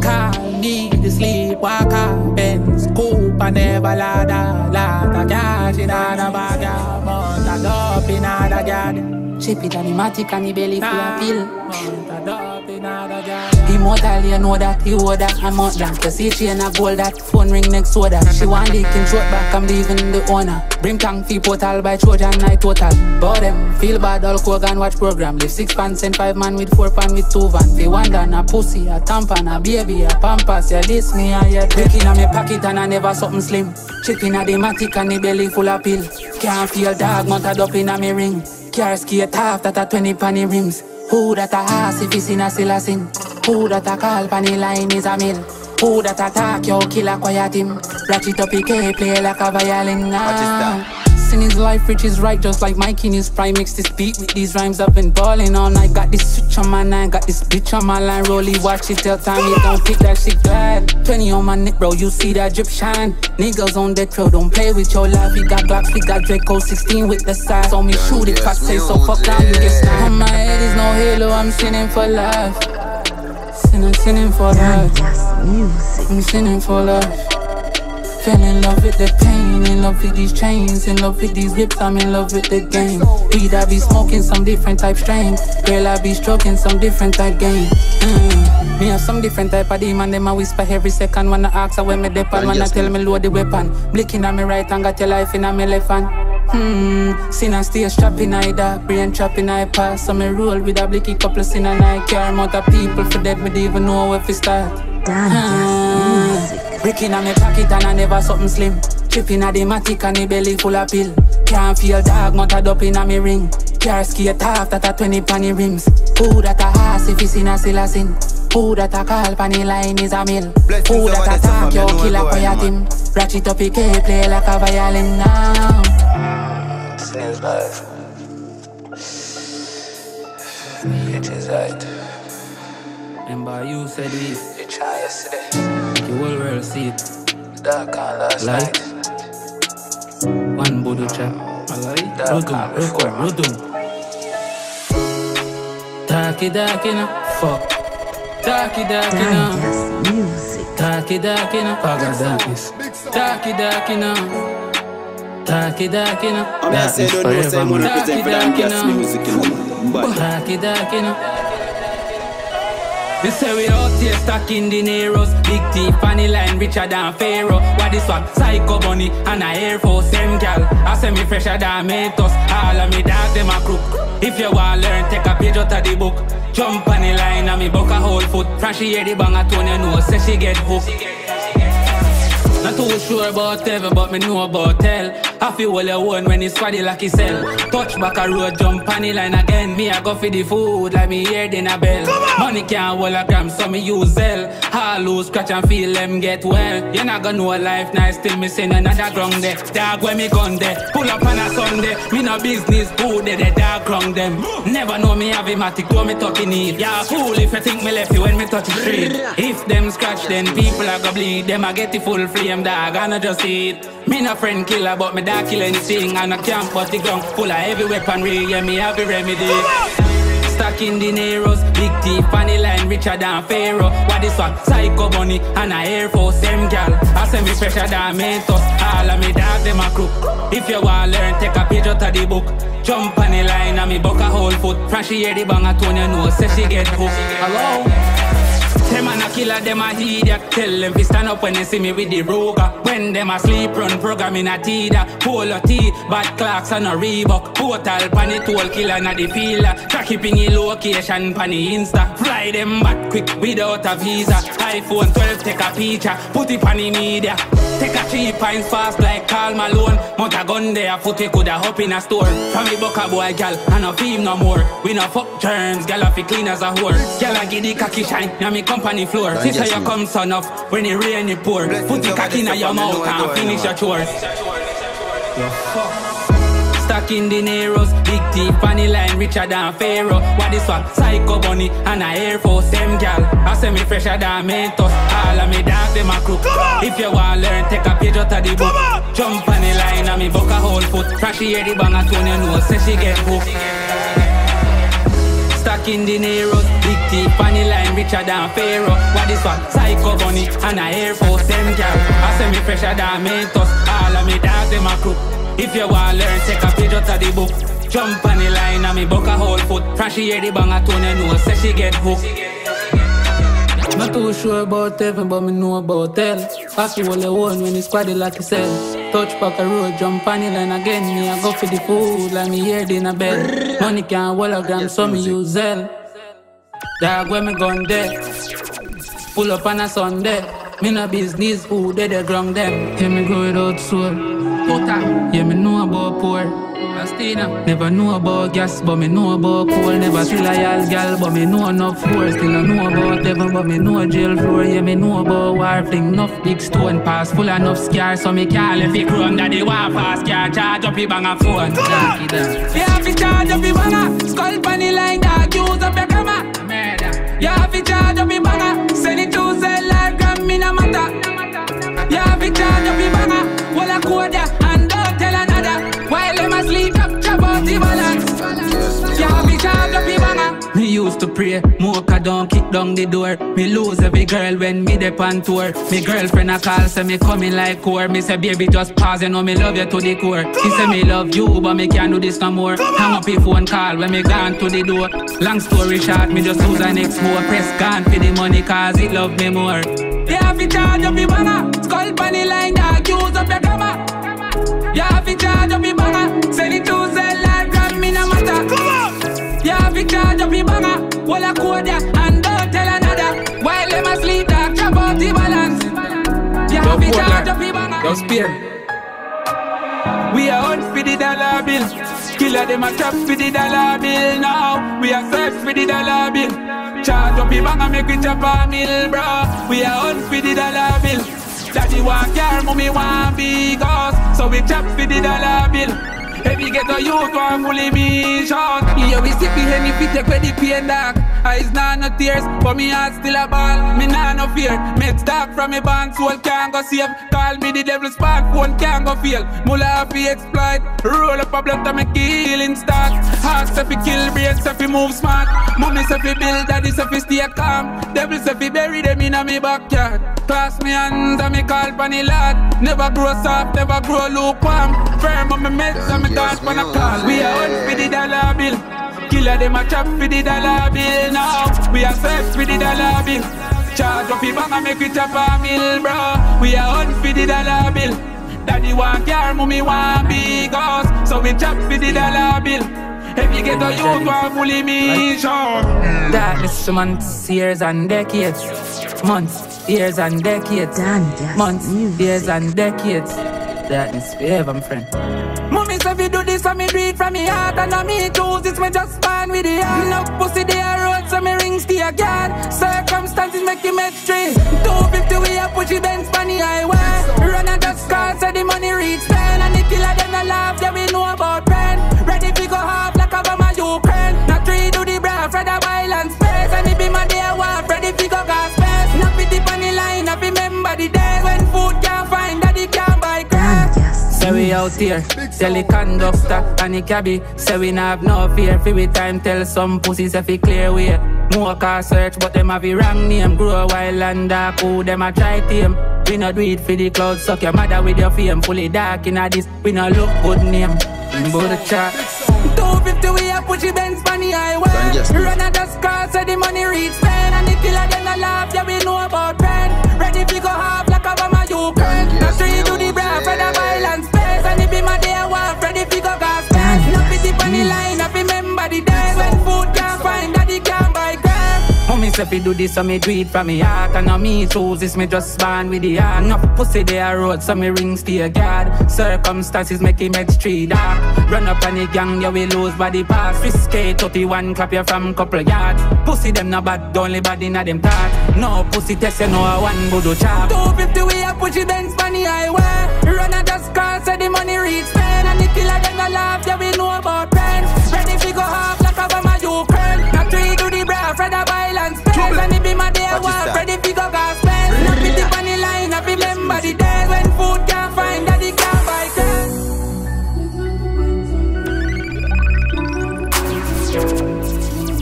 Call me the sleepwalker. Benz, coupe and never ladder. Ladder cash in a bag. Shape it animatic and he belly full of pill. Immortal, you know that, he owe that amount that. Cause he chain a gold that, phone ring next to that. She want lick in short back, I'm leaving the owner. Bring tank fee portal by Trojan night total. Bow them, feel bad, all Kogan watch program. Live six pants and five man with four pan with two van. They wonder na pussy, a tampon, a baby, a pampas. Ya this me and ya dick in a me pocket and I never something slim. Chicken a dematic and he belly full of pill. Can't feel dog, mounted up in a me ring. Car skate half that a twenty panny rims. Who that a ass if he's in a silla sin? Who that a call panny line is a mill? Who that a talk yo killer quiet him? Ratchet up he K play like a violin. Ah. In his life, rich is right, just like Mike in his prime. Mix this beat with these rhymes, I've been ballin' all night. Got this switch on my nine, got this bitch on my line. Rollie, watch it till time, you don't pick that shit bad. twenty on my neck, bro, you see that drip shine. Niggas on that trail, don't play with your life. We got Glocks, we got Draco sixteen with the size. On me shoot it, cops say so, fuck down, you get sniped. On my head is no halo, I'm sinning for life. Sinning, sinning for life. I'm sinning for life. Fell in love with the pain, in love with these chains, in love with these whips, I'm in love with the game. Weed I be smoking some different type strain. Girl I be stroking some different type game. Mm. Me have some different type of demon, them I whisper every second. Wanna ask her when me depart, wanna tell me load the weapon. Blicking at me right hand, got your life in a me left hand. Hmm, sin and stay strapping I dark, brain trapping I pass. So me roll with a blicky couple sin and I care. Amount of people for dead, me they even know where to start. Damn. Breaking on my pocket and I never something slim. Tripping at the matic and the belly full of pill. Can't feel dog, mounted up in a me ring. Car skate half that a twenty panny rims. Who that a ass if he's in a silla sin? Who that a call panny line is a mill? Who that a talk yo killer quiet him? Ratchet up he can play like a violin now. Mm, since life. It is right. Remember you said this. You try yesterday. The whole world see it. It's dark and last light. Night. One Buddha chap. Rodum, Rodum, Rodum. Darky, darky, no. Fuck. Darky, darky, no. Darky, darky, no. Paga darkness. Darky, darky, no. Darky, darky, no. Darkness forever, man. Darky, darky, no. Darky, darky, no. They say we out here stuck in the narrows. Big T, funny line, richer than Pharaoh. What is what? Psycho bunny and a Air Force. Same gal, I say me fresher than Matos. All of me dog, them a crook. If you want learn, take a page out of the book. Jump on the line and me buck a whole foot. From she hear the bang a tone, you know, say she get hooked. Not too sure about heaven, but me know about hell. I feel all your own when it's swaddy like he sell. Touch back a road, jump on the line again. Me I go for the food like me hear dinner bell. Money can't hold a gram, so me use Zell. I lose, scratch and feel them get well. You not gonna know life nice till me sing another ground there. Dog when me gone there, pull up on a Sunday. Me no business who they the dog ground them. Never know me have a matic, what me talking need. Yeah, fool if you think me left you when me touch the street. If them scratch then people are gonna bleed. Them I get the full flame dog, I no just eat. Me no friend killer but me dog kill anything. And I can't put the ground full of heavy weaponry. Yeah, me have a remedy. Stuck in the narrows, big T, funny line, richer than Pharaoh. What is what? Psycho bunny and a Air Force. Same gal, I send me fresher than Mentos. All of me dog, them a crook. If you want learn, take a page out of the book. Jump on the line and me buck a whole foot. From she hear the bang a tone, you know, say she get hooked. Hello? Them a knock killer, them a idiot. Tell them to stand up when they see me with the roga. When them asleep, run program in a teeter. Polo tea, bad clocks and a Reebok. Portal pan it all, killer na the feeler. Tracky pingy location pan the Insta. Fly them back quick without a visa. iPhone twelve, take a picture, put it pan the media. Take a three pints fast like Karl Malone. Mount a gun there, footy coulda hop in a store. From me buck a boy, gal, and no feel no more. We no fuck germs, gal a fi clean as a whore. Gal a give the cocky shine, now me company floor. Don't sister you come son off, when it rain it pour. Bless put the cocky in your mouth and door, finish your chores. Yeah. Stuck in the narrows, big teeth, funny line, richer than Pharaoh. What this one? Psycho bunny and a Air Force. Same gal, I say me fresher than Mentos. All of me dog, them a crook. If you want learn, take a page out of the book. Jump on the line and me buck a whole foot. Trashy hear the bang a tune, you know, say she get hooked. Stuck in the narrows, big teeth, funny line, richer than Pharaoh. What this one? Psycho bunny and a Air Force. Same gal, I say me fresher than Mentos. All of me dog, them a crook. If you want to learn, take a page out of the book. Jump on the line and me buck a whole foot. Frashy hear the bang a tune, you know, say she get hooked. Not too sure about heaven, but me know about hell. Pass you all the one when it's squaddy like a cell. Touch back a road, jump on the line again. Me I go for the food like me hear dinner bell. Money can't hologram, so me use hell. Dog when me gone there, pull up on a Sunday. Me no business who they the ground them. Tell me go without soul. Yeah, me know about poor. Never know about gas, but me know about coal. Never feel like y'all gal, but me know enough force. Still I know about heaven, but me know jail floor. Yeah, me know about war, fling enough big stone. Pass full enough scars, so me can't left it grown. That they war fast, can't charge up your bang a phone. You have to charge up your banger. Skull panny line, dog, use up your camera. You have to charge up your banger. Send it to sell life, gram, me no matter. You have to charge up your banger. Well I go there. Me used to pray, mocha down, kick down the door. Me lose every girl when me dep on tour. Me girlfriend a call, say me coming like core. Me say baby just pause, you know me love you to the core. He say me love you, but me can't do this no more. Hang up your phone call when me gone to the door. Long story short, me just lose an ex more. Press gone for the money cause he love me more. You have to charge up your banger. Skull panny line dog, use up your camera. You have to charge up your banger. Send it to sell like gram, me no matter. You have to charge up your banger, well I code ya, and don't tell another. While them asleep, talk about the balance. You have to charge up your banger. Don't spear. We are on for the dollar bill. Killer them a trap for the dollar bill now. We are safe for the dollar bill. Charge up your banger, make it chop a mill, bro. We are on for the dollar bill. Daddy want car, mommy want big house, so we trap for the dollar bill. Every ghetto youth want fully me shot. Yeah, we sip the Henny fit take with the pain dark. Eyes nah no tears, but me heart still a ball. Me nah no fear, make stock from me bank. Soul can't go safe, call me the devil's spark. Phone can't go fail, mula happy exploit. Roll up a blunt to me killing start. Hawks if he kill, brains if he move smart. Mummy if he build, daddy if he stay calm. Devils if he bury them in a me backyard. Class me hands and me call funny lad. Never grow soft, never grow lukewarm. Firm on me meds and me. Yes, we, we are on for the dollar bill. Killer them a trap for the dollar bill now. We are safe for the dollar bill. Charge up your bang and make it chop a mill, bro. We are on for the dollar bill. Daddy want car, mommy want big house, so we chop for the dollar bill. If you get a youth, I'm fully me, sure. Darkness to months, years and decades. Months, years and decades. Months, years and decades. Darkness forever, my friend. Mommy, so if you do this, I me do it from me heart. And I me choose, it's me just fine with the hand. Look, pussy, they are road, so me rings to your guard. Circumstances make you make straight. two fifty, we are pushy Benz, funny highway. Run at the sky, so the money reach ten. And the killer, them a laugh, yeah, we know about pen. Ready to go half like a bomb Ukraine. Not three do the brass, rather violence space. And it be my day war, ready to go gas space. Not be deep on the line, I remember the days when food can't find, daddy can't buy grass. Say we out here, tell the conductor and the cabbie. Say we nah have no fear, free with time, tell some pussies if we clear way. More car search, but them have the wrong name. Grow wild and dark, who them a try team. We no do it for the clouds, suck your mother with your fame. Fully dark in a this, we no look good name. But the chat two fifty we a pushy Benz funny highway. Run at the scar, so the money reach ten. And the killer then a laugh, yeah we know about. If you do this, so me do it from me heart. And on me shoes, it's me just born with the heart. Enough pussy they are road, so me rings to your guard. Circumstances make him head straight dark. Run up on the gang, you will lose body parts. Risky thirty-one, clap you from couple yards. Pussy them no bad, only bad in a them tart. No pussy test, you know I want voodoo chop. Two fifty we a pushy Benz on the highway. Run at the car, so the money reach ten. And the killer them no laugh, they will know about pen. Ready fi go half like I'm a Ukraine. Not to do the bra, afraid of violence. And it be my day walk, ready fi go gas spend. Not be the funny line, I remember the days when food can't find that it can't buy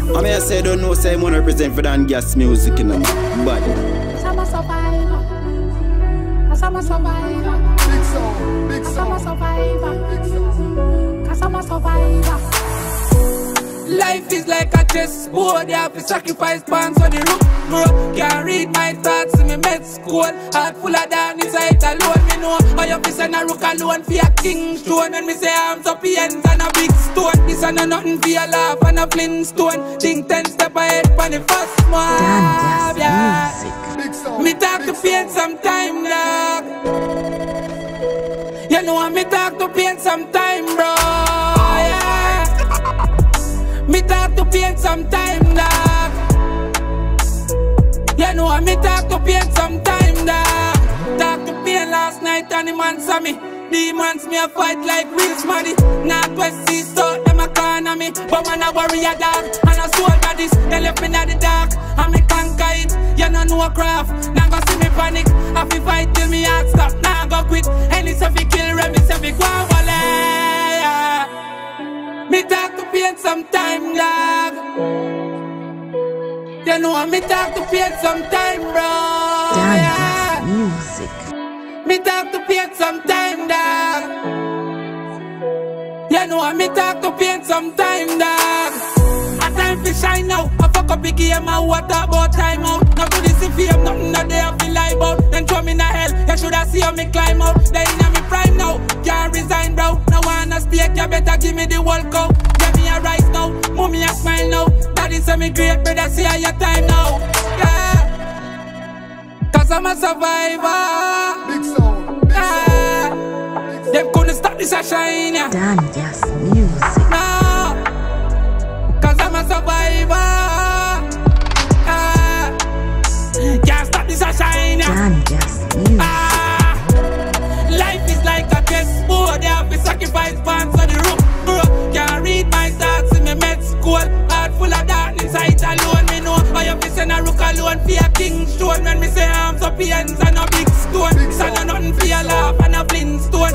cash. I mean I say don't know, say I'm one hundred percent for Donn Gass music, you know. But I'm a survivor. Cause I'm a survivor. Big song, big song. I'm a survivor. Cause I'm a survivor. Life is like a chessboard. You have to sacrifice pants on the roof, bro. Can't read my thoughts in me med school. Heart full of down inside alone. Me know how you be send a rook alone for a king's throne. When me say arms up the ends and a big stone. This and a nothing for a laugh and a flintstone. Think ten step ahead for the first mob, yeah. Me talk to pain sometime, dog. You know I me talk to pain sometime, bro. Yeah. Me talk to pain sometime, dog. You know I me talk to pain sometime, dog. Talk to pain last night and the man saw me. Demons me a fight like rich money. Northwest East South them a corner me. But man a warrior dog and a soldier this. They left me in the dark and me conquer it. You no know craft, now go see me panic. I fi fight till me heart stop, now go quit. Any so fi kill rem, me so fi go and volley. Me talk to pain sometime dog. You know me talk to pain sometime bro. Yeah. Music. Me talk to pain sometime, dog. You know I me talk to pain sometime, dog. I time fi shine now. I fuck up the game and what about time out? Now to this if you have nothing that they have to lie about. Then throw me in the hell. You shoulda see how me climb out. They inna me prime now. Can't resign, bro. Now wanna speak, you better give me the World Cup. Give me a rise now, mommy a smile now. Daddy say me great, brother see how your time now. Yeah, cause I'm a survivor. Big song. Them couldn't stop this a shine, yeah. Donn Gass music. No, cause I'm a survivor. Ah, can't stop this a shine, yeah. Donn Gass music. Ah, life is like a chessboard. They have to sacrifice pants on the roof, bro. Can't read my thoughts in me med school. Heart full of darkness, sight alone. Me know how you be send a rook alone for a king's throne. When me say arms up the ends and a big stone. This and a nothing for your laugh and a flintstone.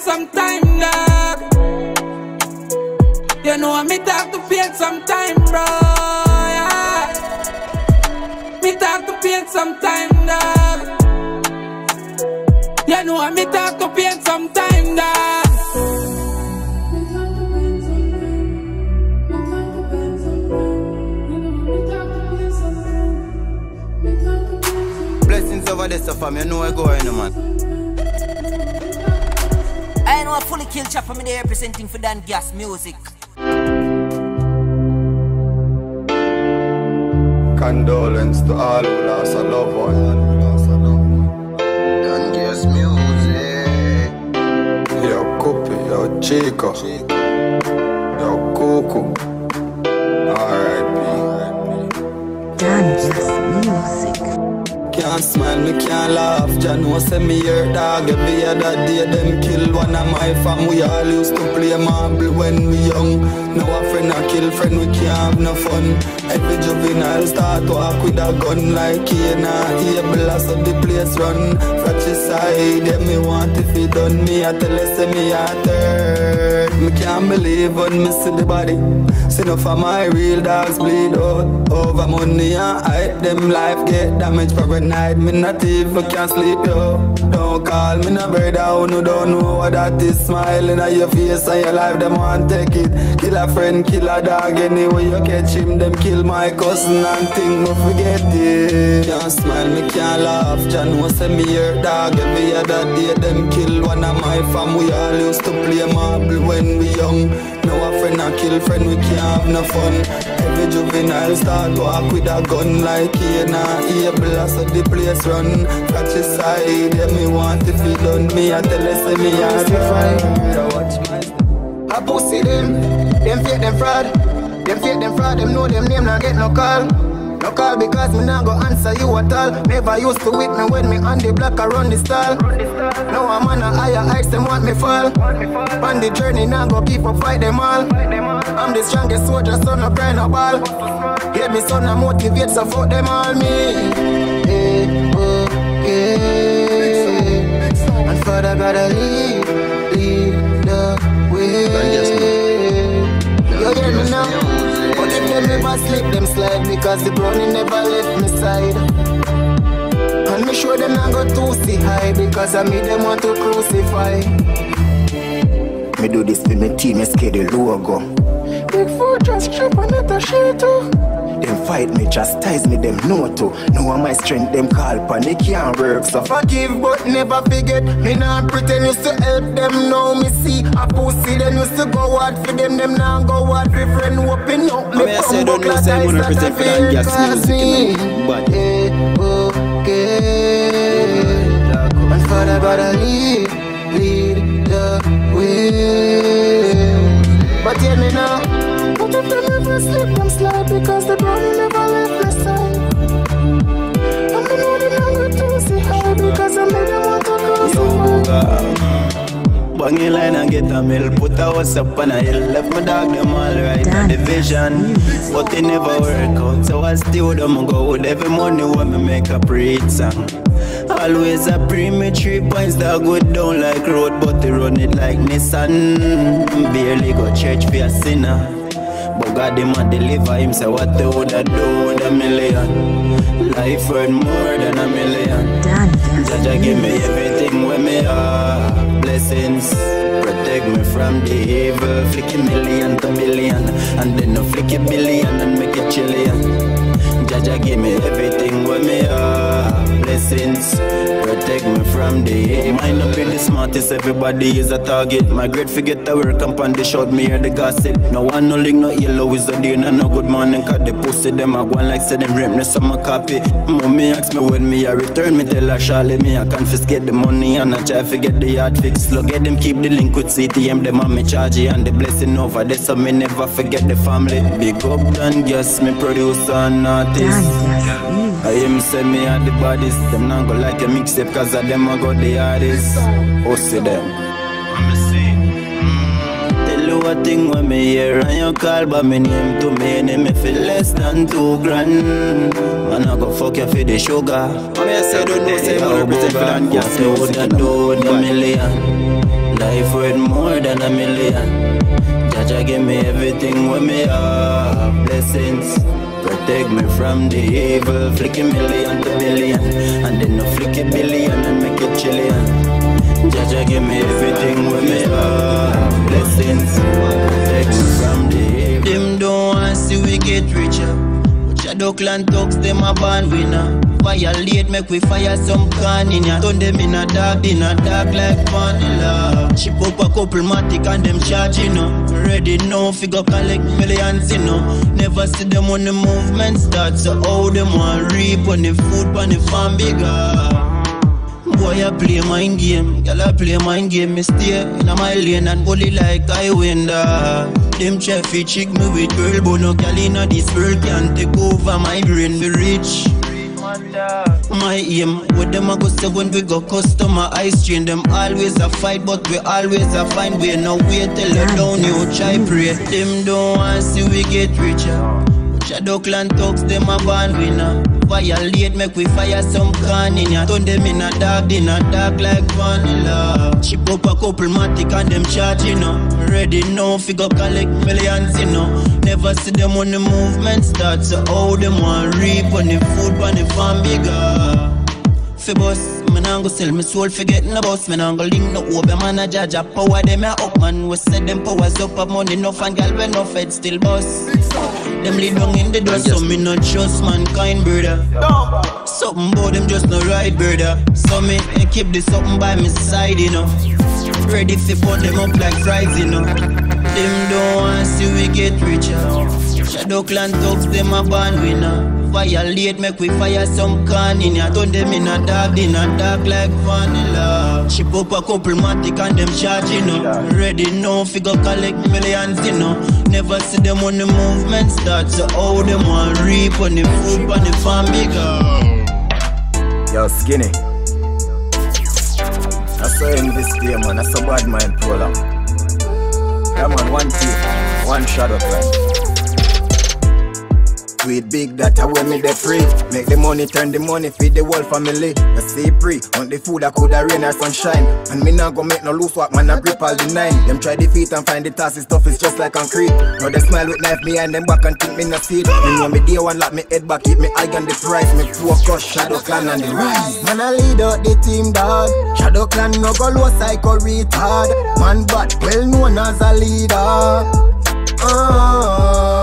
Sometime, dog. You know I me talk to pain sometime, bro. Yeah. Me talk to pain sometime, dog. You know I me talk to pain sometime, dog. Blessings over the sofa, you know I go in, man. I know a fully kill chap from there representing for Donn Gass music. Condolence to all who lost a loved one. Donn Gass music. Yo Kupi, yo Chico, yo Kuku. R I P. Donn Gass music. Can't smile, me can't laugh. Jah know say me hurt dog. Every other day them kill one of my fam. We all used to play marble when we young. Now a friend a kill friend, we can't have no fun. Every juvenile start walk with a gun like he not able to stop the place run. Fratricide, them me want if he done me. I tell you say me a third. Me can't believe when me see the body. See enough of my real dogs bleed out over money and hype. Them life get damaged for night, me not even can't sleep, yo. Don't call me no brother who no don't know what that is. Smiling at your face and your life, them want take it. Kill a friend, kill a dog. Anyway you catch him, them kill my cousin and think me forget it. Can't smile, me can't laugh. John was send me here, dog. Every other day them kill one of my fam. We all used to play marble when we young. Now a friend a kill friend, we can't have no fun. Every juvenile start walk with a gun like he nah able, so the place run. Catch his side, yeah, me want if he done me. I tell us me I fine. Watch my. I pussy them, them fake them fraud. Them fake them fraud, them know them name, not get no call. No call because me not go answer you at all. Never used to with me when me on the block, I run the stall. Now I'm on a higher heights, them want me fall. On the journey, now go keep up, fight them all. I'm the strongest soldier, so no cry no ball. Hear me son, I motivate, so fuck them all me. Hey, okay. And Father gotta lead, lead the you hear me now? But if them never slip, them slide, because the brownie never left me side. And me show them I go too see high, because I made them want to crucify. Me do this for my team, I scare the logo. Big food just trip and not a shit too. Them fight me, chastise me, them know to. Know my strength, them call panic can't work. So forgive but never forget. Me not pretend used to help them. Now me see a pussy, them used to go out for them. Them now go out for friend whooping up. Me I say don't know say I'm gonna pretend for that gas music. But hey, okay. And Father gotta lead, lead the way. But hear me now. But if they never slip, them slide, because the brownie never left the side. And me know them not good to see high, because I made them want to go somewhere. Bang your line and get a mill, put a house up on a hill. Left my dog them all right on the vision, but they never work out. So I still them go out every morning when me make a preach song. Always a premium three points that go down like road, but they run it like Nissan. Barely go church for a sinner, but God him a deliver him. Say what they woulda do with a million. Life worth more than a million. Jaja give me everything when me are. Blessings protect me from the evil. Flick a million to million, and then no flick a billion and make it chillion. Jaja give me everything when me are. Blessings protect me from the hate. Mind up in the smartest, everybody is a target. My grade forget to work and pan the shot, me hear the gossip. No one no link, no yellow is a day, no no good morning. Cause the pussy them a one like say them rape, no summer copy. Mommy ask me when me a return, me tell her surely me I confiscate the money and I try to get the yard fixed. Look at them keep the link with C T M, them a me charge you and the blessing over there, so me never forget the family. Big up Donn Gass, me producer and artist. I am say me at the baddest. Them not go like a mixtape, cause of them I got the hardest. Oh see them I'ma see mm. Tell you a thing when me hear and you call by me name to me enemy for less than two grand. Man I go fuck you for the sugar. I say don't know say how bogan. What you woulda do with a million? Life worth more than a million. Jaja give me everything when me have. Blessings protect me from the evil. Flick a million to billion, and then no flick a billion and make it chillion. Jaja give me everything with me all. Blessings protect me from the evil. Them don't wanna see we get richer, but shadow clan talks them a born winner. Violate make we fire some can in ya. Turn them in a dark dinner, dark like vanilla. Ship up a couple matic and them charging up. Ready now, figure collect millions, you know. Never see them when the movement starts. So how them want reap on the food pan the farm bigger. Boy I play mind game, girl I play mind game. Me stay in my lane and bully like I win that. Them try fi trick me with girl, but no girl in this world can take over my brain. Be rich. My aim, with them I go say when we go customer ice train. Them always a fight, but we always a find way. No way till you down, you try pray. Them don't want see we get richer, but shadow clan talks them a born winner. Violate make we fire some can in ya. Turn them in a dark dinner, dark like vanilla. Ship up a couple matic and them charging up. Ready now, figure collect millions, you know. Never see them when the movement starts. So how them want reap on the food pan the farm bigger. Fibos, man nah go sell me soul, forgetting the boss. Me nah go link no over manager, job power them a up man. We set them powers up, have money enough and gal we no fed still boss. Them lead down in the door, so me not trust mankind, brother. Something bout them just no right, brother. So me keep the something by me side, you know. Ready fi put them up like fries, you know. Them don't want see we get richer. Shadow clan thugs, them a band winner. Violate, make we fire some can in ya. Turn them in a dark dinner, dark like vanilla. Ship up a couple matic and them charging up. Ready now, figure collect millions, you know. Never see them when the movement starts. So all them want reap on the food, on the farm bigger. Yo, skinny. I saw him this day, man. I saw bad mind problem. Yeah, man, one thief, one shadow clan. Sweet big that I when me the free. Make the money, turn the money, feed the whole family. I stay free, on the food I coulda rain or sunshine. And me not go make no loose walk, man I grip all the nine. Them try defeat and find the task, stuff is just like concrete. Now they smile with knife behind them back and think me not see. Me know me day one lock me head back, keep me eye on the prize. Me focus, Shadow Clan on the rise. Man I lead out the team dog. Shadow Clan no go low psycho retard. Man bad, well known as a leader. Oh.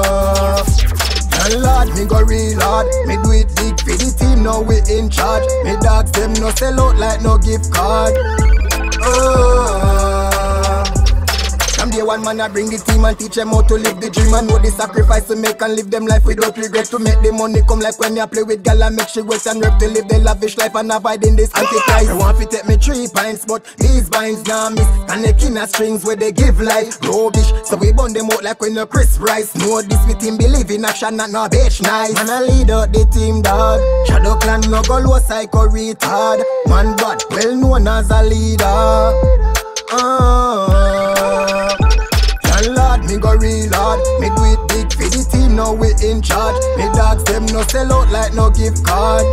Lord, me go real hard. Me do it big for the team, now we in charge. Me dogs them no sell out like no gift card. Oh. Some day one man I bring the team and teach them how to live the dream. And know the sacrifice to make and live them life without regret. To make the money come like when you play with gal and make she wet and rep. To live the lavish life and abide in this antichrist. You want to take me three pints but these binds now miss. And the king of strings where they give life rubbish. So we burn them out like when no crisp rice. No this with him believe in action and no bitch nice. Man I lead out the team dog. Shadow Clan no go low psycho retard. Man bad, well known as a leader. Oh, John Lord, me go real hard. Me do it big for the team, now we in charge. Me dogs them no sell out like no gift card.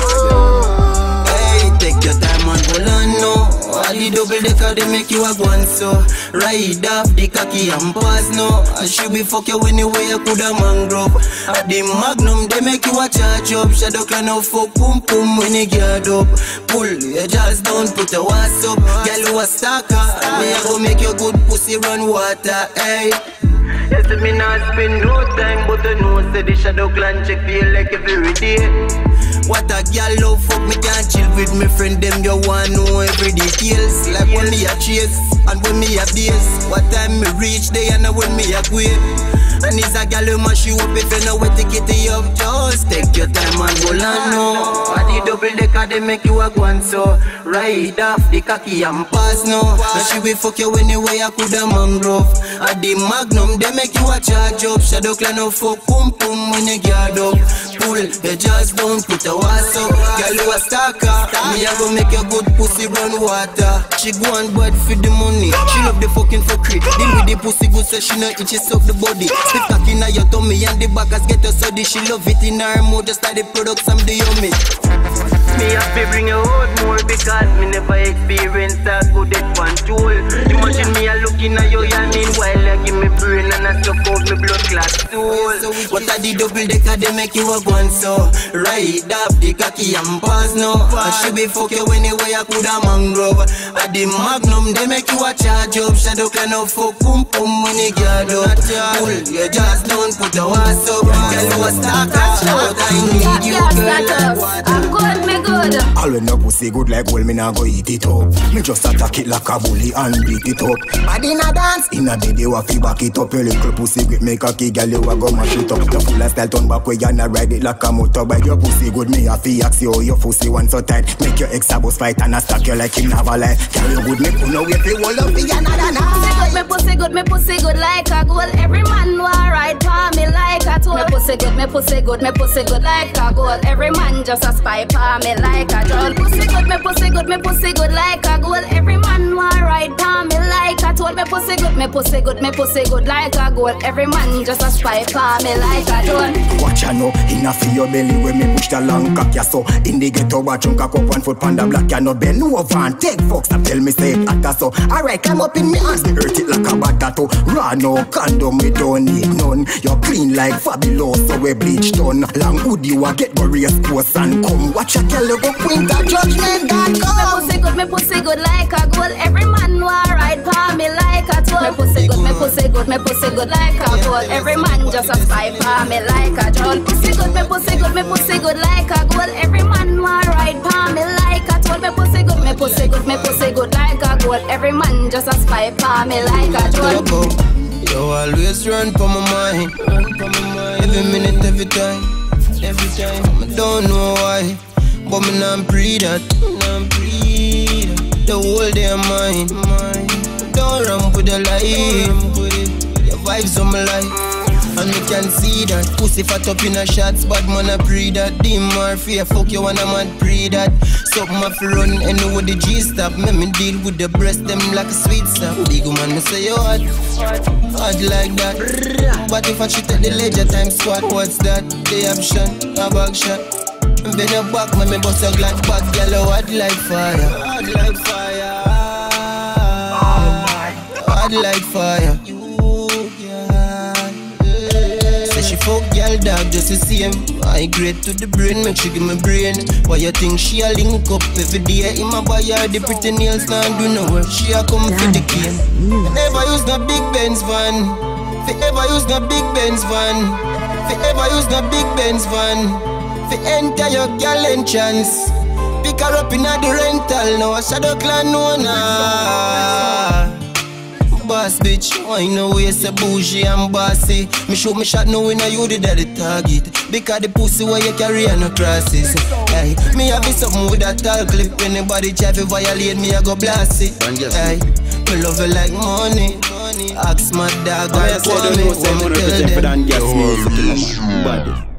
Oh. Hey, take your time and hold on now. All the double decker they make you a one so. Ride up the khaki and pass no. I should be fuck you anyway I coulda mangrove. At the magnum they make you a charge up. Shadow Clan no fuck boom boom when you get up. Pull your jaws down, put your ass up. Girl you a stalker, me I go make your good pussy run water. Hey. Yes, me not spend no time, but I know say the Shadow Clan check the like every day. What a girl love fuck me can't chill with me friend them you want know every details. Like when me a chase and when me a days. What time me reach they and when me a quit. And it's a girl who must show up if you know where to get it up. Just take your time and go on now. At the double decker they make you a guan so. Ride off the khaki and pass now. Now she will fuck you anyway I coulda mangrove. At the magnum they make you a charge up. Shadow Clan no fuck boom boom when you get up. Pull the jaws down, put a what's up, girl you a stalker. Me I go make your good pussy run water. She go on bad for the money. She love the fucking fuckery. Deal with the pussy good so she no itches up the body. Stiff cock in your tummy and the backers get her soddy. She love it in her mouth just like the products I'm the yummy. Me have to bring you out more because me never experienced a good at one tool. Imagine me a looking at you and meanwhile I give me brain and I suck out me blood clot stool. What are the double decker they make you a go and so. Ride up the khaki and pass now. I should be fuck you anyway I coulda mangrove. At the magnum they make you a charge up. Shadow Clan no fuck boom boom when you get up. Pull your jaws down, put your ass up. Girl you a stalker, but I need you girl like water. I'm good, me good. All when no pussy good like gold, me nah go eat it up. Me just attack it like a bully and beat it up. Bad in a dance, in a day they wa fi back it up. Your little pussy grip make a key, girl you a go mash it up. Your full style turn back way and a ride it like a motorbike. Your pussy good, me I feel axe you, your pussy one so tight. Make your ex a boss fight and I stack you like him have a life. Tell you good, me put no way play wall up the another night. Me pussy good, me pussy good like a gold. Every man want ride for me like a tool. Me pussy good, me pussy good, me pussy good like a gold. Every man just a spy for me like a drone. Pussy good, me pussy good, me pussy good like a gold. Every man want ride for me like a tool. Me pussy good, me pussy good, me pussy good like a gold. Every man just a spy for me like a drone. Watch a no, enough in your belly when me push the long. Yeah, so in the ghetto, watch chunk cock up one foot panda black. You no bend no over and take fucks up. Tell me say it at so. Alright, come up in me hands, hurt it like a bad tattoo. Raw no condom, we don't need none. You're clean like Fabulous Rasta we bleach ton. Long hoodie wa get go race course and come. Watch a girl go winter judgment that come. Me pussy good, me pussy good like a goal. Every man wa ride pa me like a tool. Me pussy good, me pussy good, me pussy good like a goal. Every man just a spy pa me like a drone. Pussy good, me pussy good, me pussy good like a goal. Every man wa ride pa me like a tool. Me pussy good, me pussy good, me pussy good like a goal. Every man just a spy pa me like a drone. You always run for my mind, every minute, every time. Every time, I don't know why, but me not breathe that. The whole day of mine, don't run with the light. Your vibes on my life, and me can see that. Pussy fat up in a shots, bad man I breathe that. Dim or fear, fuck you and I'm not breathe that. Something I feel run, and know the G stop. Make me deal with the breast, them like a sweet stuff. Big man, me say you hot, hot like that. But if I shoot at the ledger time squat, what's that? The option, a back shot. Bend your back, make me bust your glass back, yellow hot like fire. Hot like fire. Hot like fire. She fuck girl dog just the same. Migrate to the brain, make she give me brain. Why you think she a link up every day? In my buyer, the pretty nails now do no work. She a come for the game. Never use no Big Benz van. Forever use no Big Benz van. Forever use no Big Benz van. For enter your girl entrance. Pick her up in a the rental now. A shadow clan no nah. Boss bitch, why no waste a bougie and bossy? Me shoot me shot knowing that you did that the target. Because the pussy where you carry and no crosses. Aye. Me have it something with that tall clip. Anybody try to violate me, I go blast it. Aye. Me love it like money. Ask my dog, I call me. When me tell them.